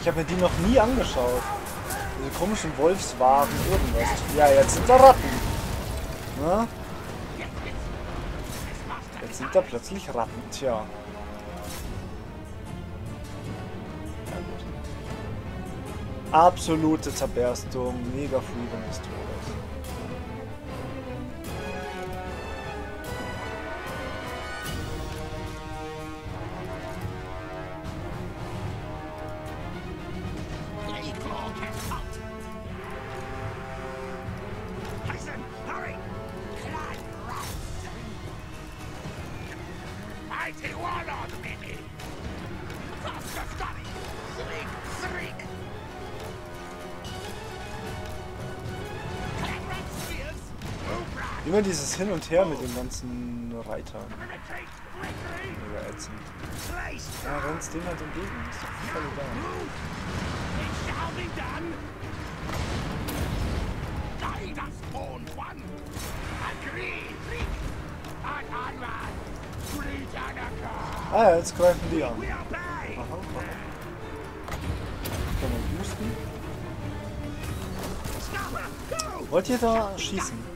Ich habe mir die noch nie angeschaut. Diese komischen Wolfswagen, irgendwas. Ja, jetzt sind da Ratten. Na? Jetzt sind da plötzlich Ratten, tja. Absolute Zerberstung, mega Freedom des Todes. Immer dieses Hin und Her mit den ganzen Reitern. Mega ätzend. Ja, rennst dem halt entgegen. Ist doch voll egal. Ah ja, jetzt greifen die an. Aha. Kann man boosten. Wollt ihr da schießen?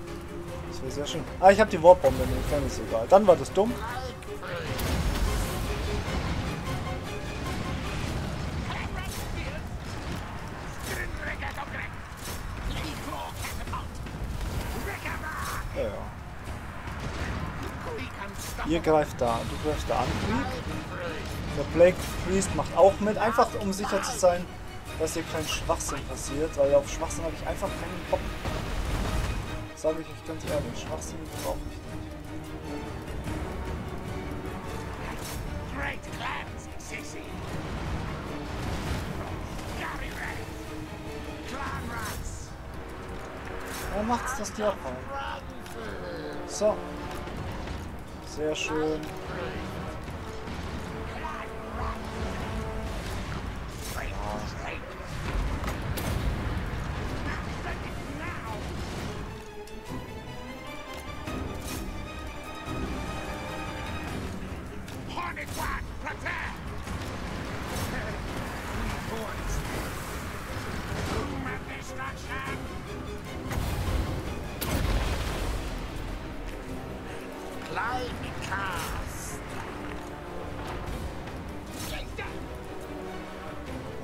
Sehr schön. Ah, ich habe die Warbombe, dann ist egal. Dann war das dumm. Ja. Ihr greift da, du greifst da an. Der Plague Priest macht auch mit, einfach um sicher zu sein, dass hier kein Schwachsinn passiert, weil auf Schwachsinn habe ich einfach keinen Bock. Sage ich euch ganz ehrlich, Schwachsinn brauche ich nicht. Ja, macht's das die auch mal. So. Sehr schön.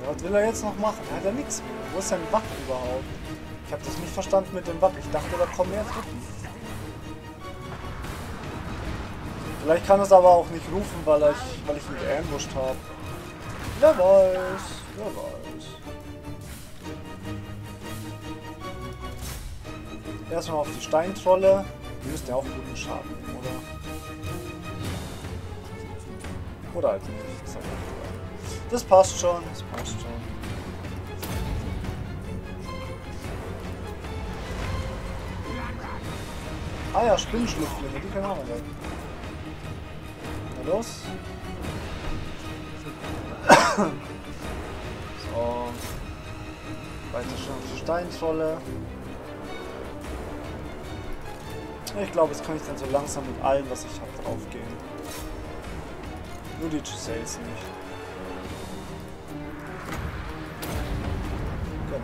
Was will er jetzt noch machen? Da hat er nichts mehr. Wo ist sein Wack überhaupt? Ich habe das nicht verstanden mit dem Wack. Ich dachte, da kommen mehr Truppen. Vielleicht kann er es aber auch nicht rufen, weil ich ihn geambusht habe. Wer weiß, wer weiß. Erstmal auf die Steintrolle. Die müsste ja auch guten Schaden nehmen, oder? Oder halt nicht. Das passt schon, das passt schon. Ah ja, Spinnschlichtlinge, die können auch mal weg. Na los. So. Weiße Steintrolle. Ich glaube, jetzt kann ich dann so langsam mit allem, was ich habe, draufgehen. Nur die Gisels nicht. Genau.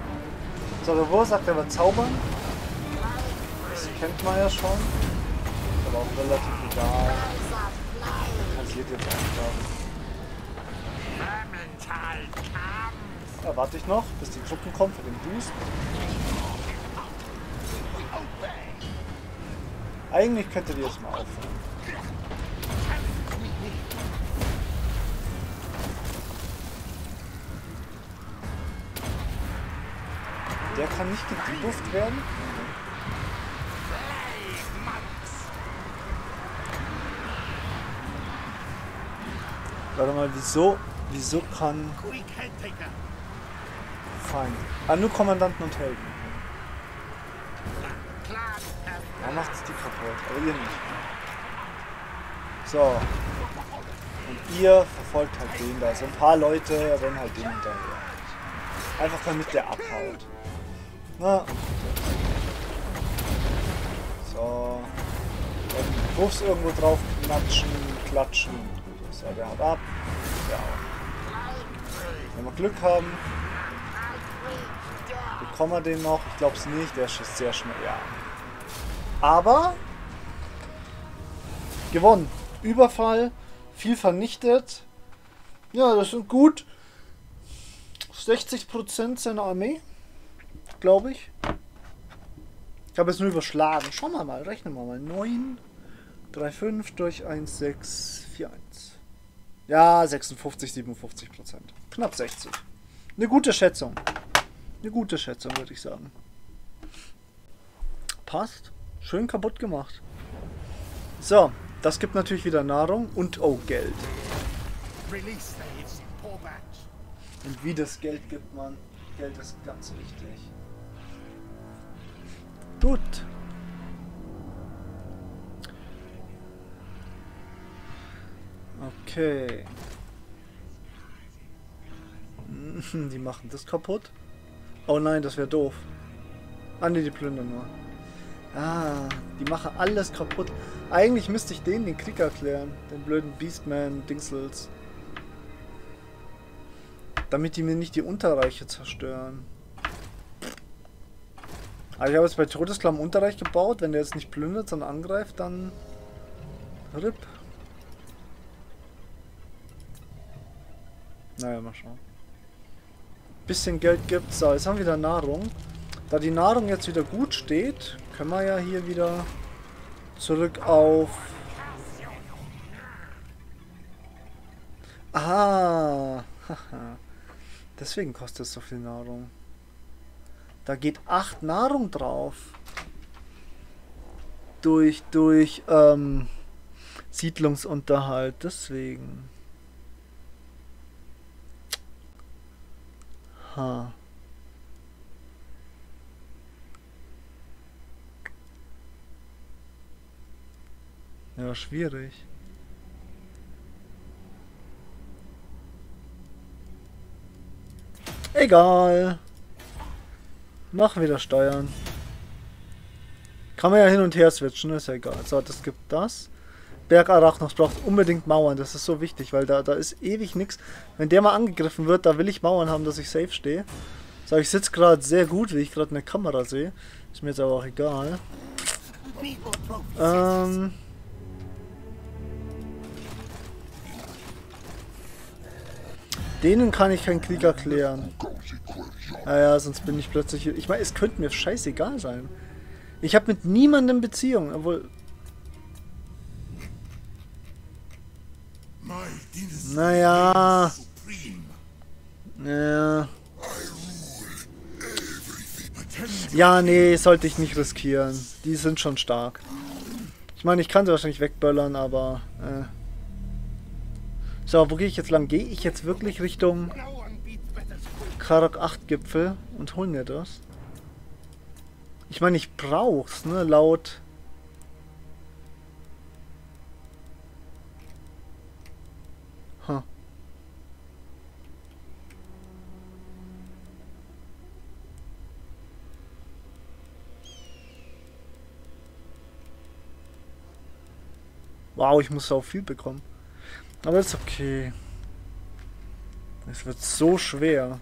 So, der Wurf sagt, er wird zaubern. Das kennt man ja schon. Ist aber auch relativ egal. Das passiert jetzt einfach. Da warte ich noch, bis die Truppen kommen für den Boost. Eigentlich könntet ihr jetzt mal aufhören. Der kann nicht gebucht werden. Warte mal, wieso kann... Fein. Ah, nur Kommandanten und Helden. Er macht es die kaputt, aber ihr nicht. So. Und ihr verfolgt halt den da. So ein paar Leute rennen halt den hinterher. Einfach damit der abhaut. Na, und gut. So. Dann Buffs irgendwo drauf klatschen. So, der haut ab. Ja. Wenn wir Glück haben, bekommen wir den noch. Ich glaube es nicht, der schießt sehr schnell. Ja. Aber gewonnen. Überfall, viel vernichtet. Ja, das sind gut 60% seiner Armee, glaube ich. Ich habe es nur überschlagen. Schauen wir mal, rechnen wir mal. 9,35 durch 1,641. Ja, 56, 57%. Knapp 60. Eine gute Schätzung. Eine gute Schätzung, würde ich sagen. Passt. Schön kaputt gemacht. So, das gibt natürlich wieder Nahrung und oh, Geld. Und wie das Geld gibt man. Geld ist ganz wichtig. Gut. Okay. Die machen das kaputt. Oh nein, das wäre doof. Ah ne, die plündern nur. Ah, die machen alles kaputt. Eigentlich müsste ich denen den Krieg erklären. Den blöden Beastman-Dingsels. Damit die mir nicht die Unterreiche zerstören. Also ich habe jetzt bei Todesklamm Unterreich gebaut. Wenn der jetzt nicht plündert, sondern angreift, dann... RIP. Naja, mal schauen. Bisschen Geld gibt's. So, jetzt haben wir wieder Nahrung. Da die Nahrung jetzt wieder gut steht, können wir ja hier wieder zurück auf... Ah! Deswegen kostet es so viel Nahrung. Da geht 8 Nahrung drauf. Durch Siedlungsunterhalt, deswegen. Ha. Ja, schwierig. Egal. Machen wieder Steuern. Kann man ja hin und her switchen, ist ja egal. So, das gibt das. Bergarachnos braucht unbedingt Mauern, das ist so wichtig, weil da ist ewig nichts. Wenn der mal angegriffen wird, da will ich Mauern haben, dass ich safe stehe. So, ich sitze gerade sehr gut, wie ich gerade eine Kamera sehe. Ist mir jetzt aber auch egal. Denen kann ich keinen Krieg erklären. Naja, sonst bin ich plötzlich... Ich meine, es könnte mir scheißegal sein. Ich habe mit niemandem Beziehung, obwohl... Naja... Ja... Ja, nee, sollte ich nicht riskieren. Die sind schon stark. Ich meine, ich kann sie wahrscheinlich wegböllern, aber... So, wo gehe ich jetzt lang? Gehe ich jetzt wirklich Richtung Karak 8 Gipfel und hol mir das? Ich meine, ich brauch's, ne? Laut Wow, ich muss so viel bekommen. Aber ist okay. Es wird so schwer.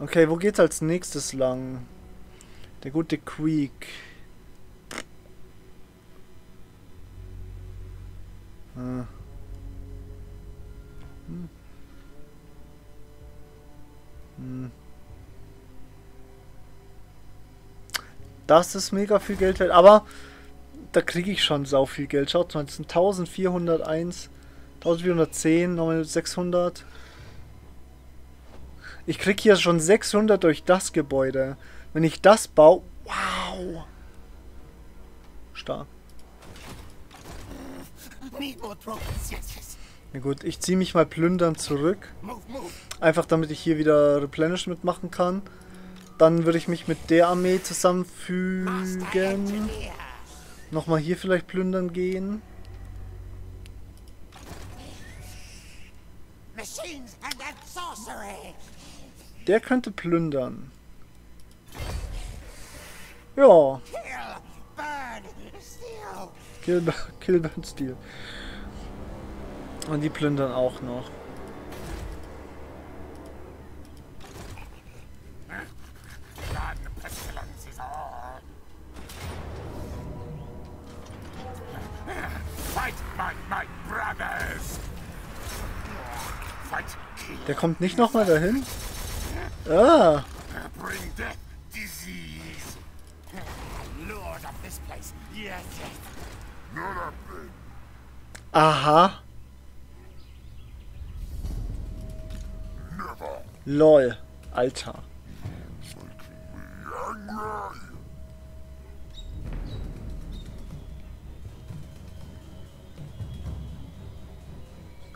Okay, wo geht's als nächstes lang? Der gute Creek. Ah. Hm. Hm. Das ist mega viel Geld wert, aber da kriege ich schon sau viel Geld. Schaut mal, das sind 1401, 1410, nochmal 600. Ich kriege hier schon 600 durch das Gebäude. Wenn ich das baue... Wow! Stark. Na gut, ich ziehe mich mal plündern zurück. Einfach damit ich hier wieder Replenishment machen kann. Dann würde ich mich mit der Armee zusammenfügen. Nochmal hier vielleicht plündern gehen. Der könnte plündern. Ja. Kill, burn, steal. Und die plündern auch noch. Der kommt nicht nochmal dahin? Ah! Aha! LOL! Alter!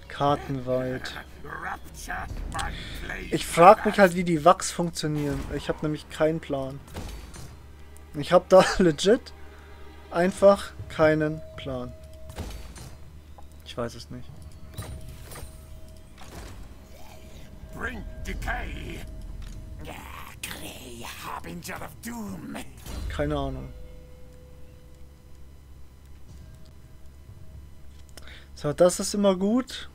Kartenwald. Ich frage mich halt, wie die Wachs funktionieren. Ich habe nämlich keinen Plan. Ich habe da legit einfach keinen Plan. Ich weiß es nicht. Bring Decay. Keine Ahnung. So, das ist immer gut.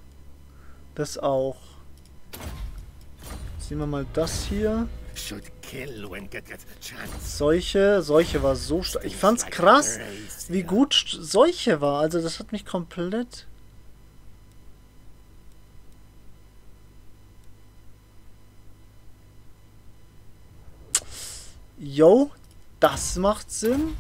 Das auch. Jetzt nehmen wir mal das hier. Seuche war so stark. Ich fand's krass, wie gut Seuche war. Also das hat mich komplett... Yo, das macht Sinn.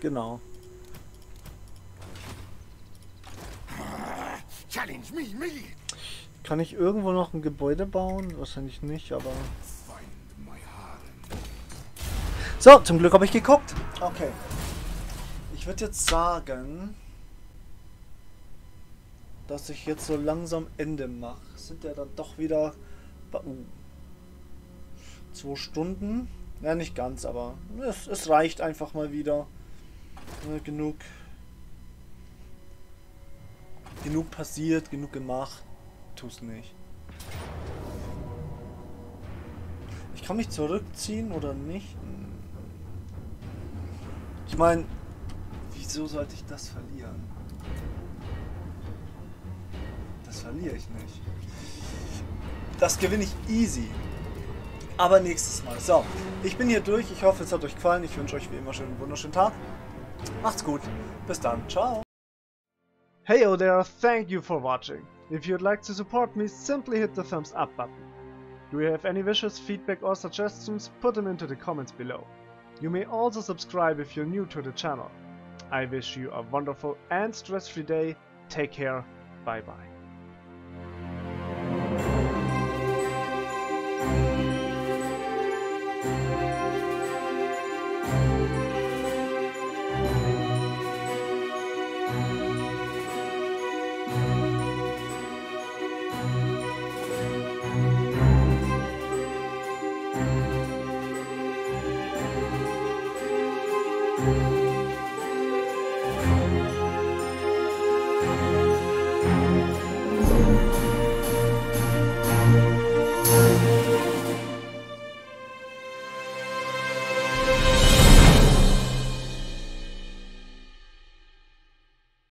Genau. Kann ich irgendwo noch ein Gebäude bauen? Wahrscheinlich nicht, aber... So, zum Glück habe ich geguckt. Okay. Ich würde jetzt sagen... dass ich jetzt so langsam Ende mache. Sind ja dann doch wieder 2 Stunden. Ja, nicht ganz, aber es reicht einfach mal wieder. Genug passiert, genug gemacht. Tu's nicht. Ich kann mich zurückziehen oder nicht? Ich meine, wieso sollte ich das verlieren? Das verliere ich nicht. Das gewinne ich easy. Aber nächstes Mal. So, ich bin hier durch. Ich hoffe, es hat euch gefallen. Ich wünsche euch wie immer einen wunderschönen Tag. Macht's gut. Bis dann. Ciao. Heyo there. Thank you for watching. If you'd like to support me, simply hit the thumbs up button. Do you have any wishes, feedback or suggestions? Put them into the comments below. You may also subscribe if you're new to the channel. I wish you a wonderful and stress-free day. Take care. Bye bye.